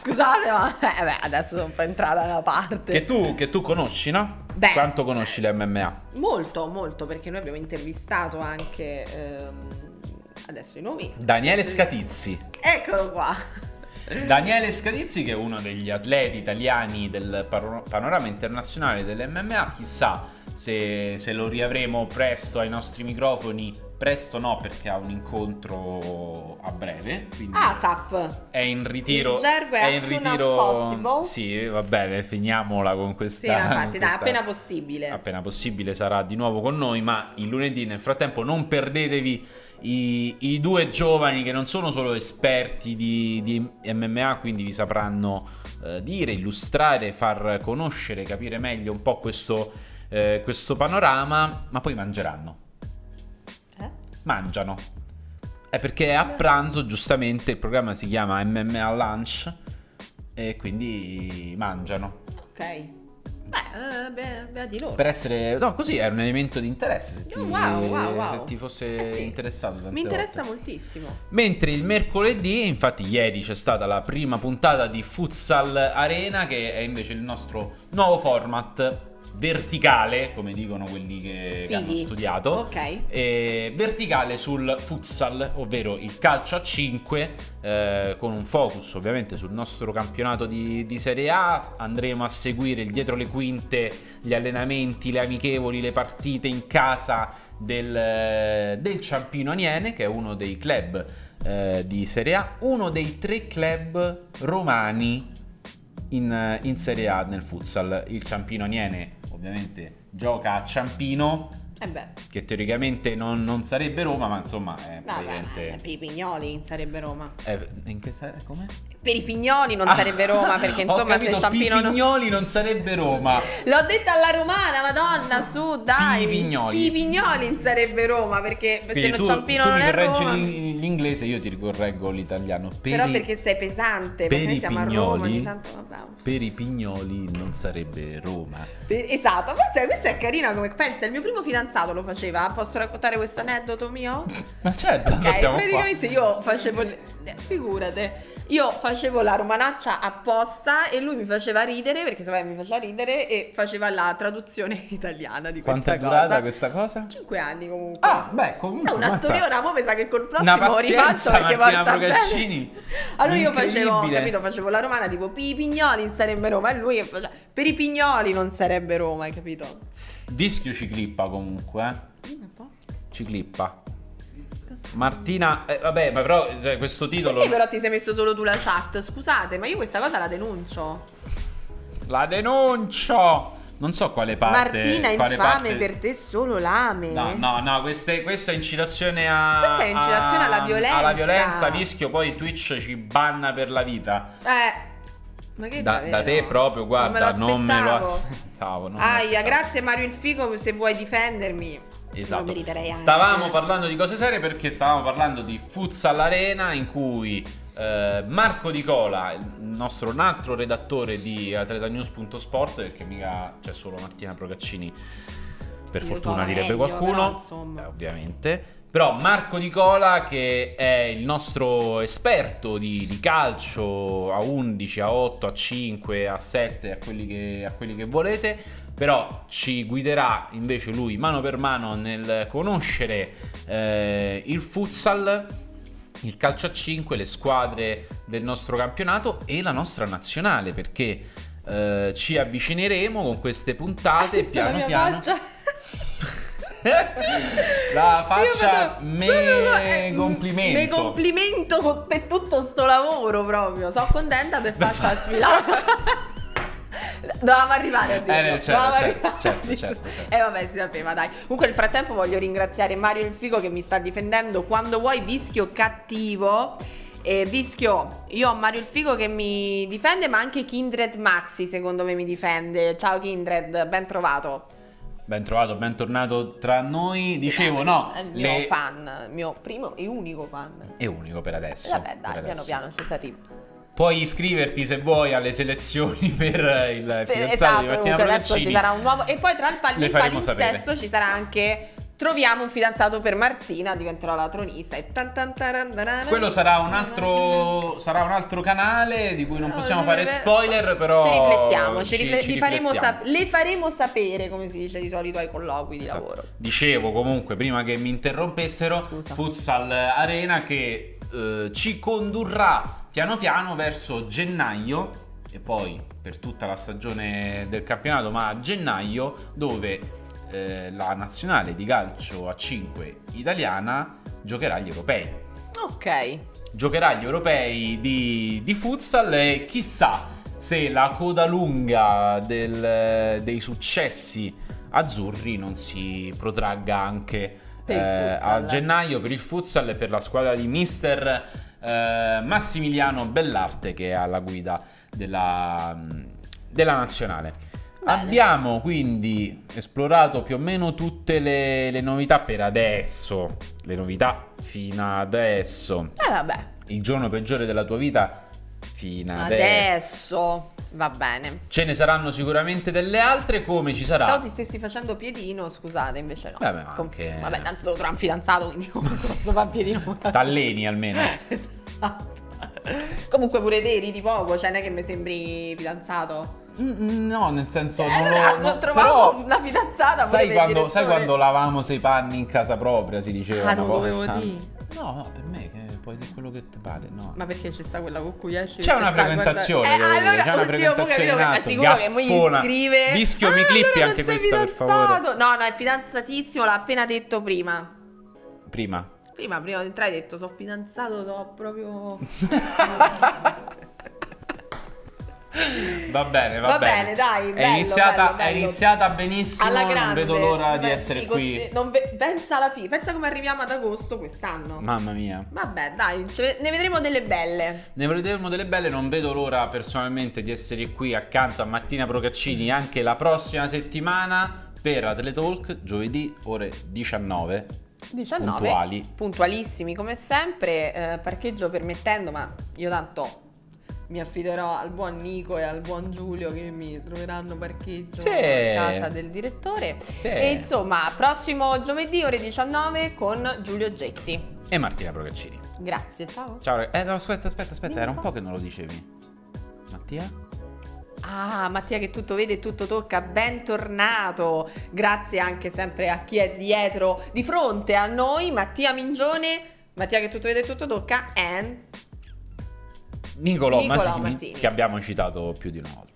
Scusate, ma beh, adesso sono un po' entrata nella parte che tu conosci, no? Beh, quanto conosci l'MMA? Molto, molto, perché noi abbiamo intervistato anche adesso i nomi. Daniele Scadizzi, eccolo qua. Daniele Scadizzi, che è uno degli atleti italiani del panorama internazionale dell'MMA. Chissà se lo riavremo presto ai nostri microfoni. Presto no, perché ha un incontro a breve, quindi ASAP. È in ritiro. È in ritiro. Sì, va bene, finiamola con questa. Sì, infatti, dai, appena possibile. Appena possibile sarà di nuovo con noi, ma il lunedì. Nel frattempo non perdetevi i due giovani che non sono solo esperti di MMA, quindi vi sapranno dire, illustrare, far conoscere, capire meglio un po' questo panorama, ma poi mangeranno. Mangiano. È perché a pranzo, giustamente, il programma si chiama MMA Lunch e quindi mangiano. Ok. Beh, di loro. Per essere... No, così è un elemento di interesse. Se ti fosse interessato tante volte. Mi interessa moltissimo. Mentre il mercoledì, infatti ieri c'è stata la prima puntata di Futsal Arena, che è invece il nostro nuovo format verticale, come dicono quelli che hanno studiato, verticale sul futsal, ovvero il calcio a 5, con un focus ovviamente sul nostro campionato di Serie A. Andremo a seguire il dietro le quinte, gli allenamenti, le amichevoli, le partite in casa del Ciampino Aniene, che è uno dei club di Serie A, uno dei tre club romani in Serie A nel futsal. Il Ciampino Aniene ovviamente gioca a Ciampino, che teoricamente non sarebbe Roma, ma insomma è per i pignoli sarebbe Roma. Come? Per i pignoli non sarebbe Roma, perché insomma, capito, se Ciampino pignoli non sarebbe Roma. L'ho detta alla romana, madonna, su, dai. Pignoli sarebbe Roma, perché quindi se Ciampino non è Roma. Tu mi correggi l'inglese, io ti correggo l'italiano. Però perché sei pesante, perché noi siamo pignoli, a Roma ogni tanto, per i pignoli non sarebbe Roma. Esatto, questa è carina come pensa. Il mio primo fidanzato lo faceva. Posso raccontare questo aneddoto mio? Ma certo, praticamente io facevo, figurate, io facevo la romanaccia apposta e lui mi faceva ridere, perché sapeva mi faceva ridere, e faceva la traduzione italiana di questa cosa. Quanto è durata questa cosa? 5 anni comunque. Ah, beh, comunque è una storiona, mo' pensa che col prossimo rifaccio, perché va bene. Allora io facevo la romana, tipo per i pignoli non sarebbe Roma, e lui che faceva per i pignoli non sarebbe Roma, hai capito? Vischio ci clippa comunque, ci clippa. Martina, vabbè, ma però questo titolo... Perché però ti sei messo solo tu la chat? Scusate, ma io questa cosa la denuncio. La denuncio! Non so quale parte. Martina, infame, per te solo lame. No, questa è incitazione a... Questa è incitazione alla violenza. Alla violenza, Vischio, poi Twitch ci banna per la vita. Ma che da te proprio, guarda, non me lo aspettavo. Aia, grazie Mario il Figo, se vuoi difendermi. Esatto. Stavamo parlando di cose serie perché stavamo parlando di Futsal Arena, in cui Marco Di Cola, un altro redattore di atletanews.sport, perché mica c'è solo Martina Procaccini, per fortuna direbbe qualcuno, però, ovviamente. Però Marco Di Cola, che è il nostro esperto di calcio a 11, a 8, a 5, a 7, a quelli che volete, però ci guiderà invece lui mano per mano nel conoscere il futsal, il calcio a 5, le squadre del nostro campionato e la nostra nazionale, perché ci avvicineremo con queste puntate piano piano. La faccia me complimento per tutto sto lavoro, proprio sono contenta per farla sfilata. Dovevamo arrivare a dirlo, certo. Vabbè, si sapeva, dai. Comunque nel frattempo voglio ringraziare Mario il Figo, che mi sta difendendo quando vuoi vischio cattivo. Vischio, io ho Mario il Figo che mi difende, ma anche Kindred Maxi secondo me mi difende. Ciao Kindred, ben trovato. Bentornato tra noi. Dicevo, no, mio primo e unico fan. E unico per adesso. Vabbè, dai, piano piano ci sarà. Puoi iscriverti se vuoi alle selezioni per il fidanzato di Martina Procaccini. Ci sarà un nuovo. E poi tra il palinsesto ci sarà anche troviamo un fidanzato per Martina, diventerò la tronista. E quello sarà un altro canale di cui non possiamo fare spoiler, però ci riflettiamo, le faremo sapere, come si dice di solito ai colloqui di lavoro. Dicevo, comunque, prima che mi interrompessero, scusa. Futsal Arena che ci condurrà piano piano verso gennaio e poi per tutta la stagione del campionato, ma a gennaio dove la nazionale di calcio a 5 italiana giocherà agli europei. Ok. Giocherà agli europei di futsal e chissà se la coda lunga dei successi azzurri non si protragga anche a gennaio per il futsal e per la squadra di mister Massimiliano Bellarte, che è alla guida della nazionale. Bene. Abbiamo quindi esplorato più o meno tutte le novità per adesso, le novità fino adesso. Vabbè. Il giorno peggiore della tua vita fino adesso. Va bene. Ce ne saranno sicuramente delle altre, come ci sarà. Pensavo ti stessi facendo piedino, scusate, invece no. Vabbè, anche... Vabbè, tanto devo trovare un fidanzato, quindi come posso fare piedino? T'alleni almeno. Esatto. Comunque pure te ridi poco, cioè non è che mi sembri fidanzato. No, nel senso non trovavo una fidanzata. Sai quando lavavamo sei panni in casa propria, si diceva. Ah, non dovevo dire. No, per me che puoi dire quello che ti pare, no. Ma perché c'è sta quella con cui esci? C'è una frequentazione. Allora, c'è una frequentazione. Allora, sicuro che mi scrive. Vischio, mi clippi allora anche questo, per favore. No, è fidanzatissimo, l'ha appena detto prima. Prima di entrare hai detto sono fidanzato, proprio. Va bene, dai, bello, è iniziata benissimo. Alla grande, non vedo l'ora di essere qui. Pensa alla fine, pensa come arriviamo ad agosto quest'anno. Mamma mia. Vabbè, dai, ne vedremo delle belle. Non vedo l'ora personalmente di essere qui accanto a Martina Procaccini anche la prossima settimana per Atletalk, giovedì ore 19. Puntualissimi come sempre, parcheggio permettendo, ma io tanto mi affiderò al buon Nico e al buon Giulio che mi troveranno parcheggio a casa del direttore. E insomma, prossimo giovedì ore 19 con Giulio Gezzi e Martina Procaccini. Grazie, ciao. Ciao ragazzi. No, aspetta, era un po' che non lo dicevi. Mattia? Ah, Mattia che tutto vede e tutto tocca, bentornato. Grazie anche sempre a chi è dietro, di fronte a noi, Mattia Mingione, Mattia che tutto vede e tutto tocca e Nicolò Masini, che abbiamo citato più di una volta.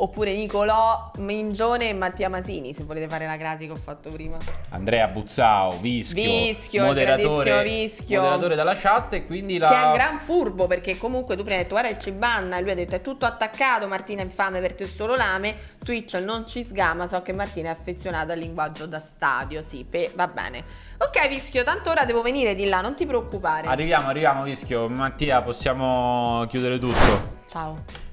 Oppure Nicolò Mingione e Mattia Masini, se volete fare la crasi che ho fatto prima. Andrea Buzzao, Vischio moderatore dalla chat, e quindi che è un gran furbo, perché comunque tu prima hai detto guarda il cibanna, e lui ha detto è tutto attaccato, Martina è infame per te solo lame, Twitch non ci sgama, so che Martina è affezionata al linguaggio da stadio, sì, va bene. Ok Vischio, tanto ora devo venire di là, non ti preoccupare. Arriviamo Vischio, Mattia possiamo chiudere tutto. Ciao.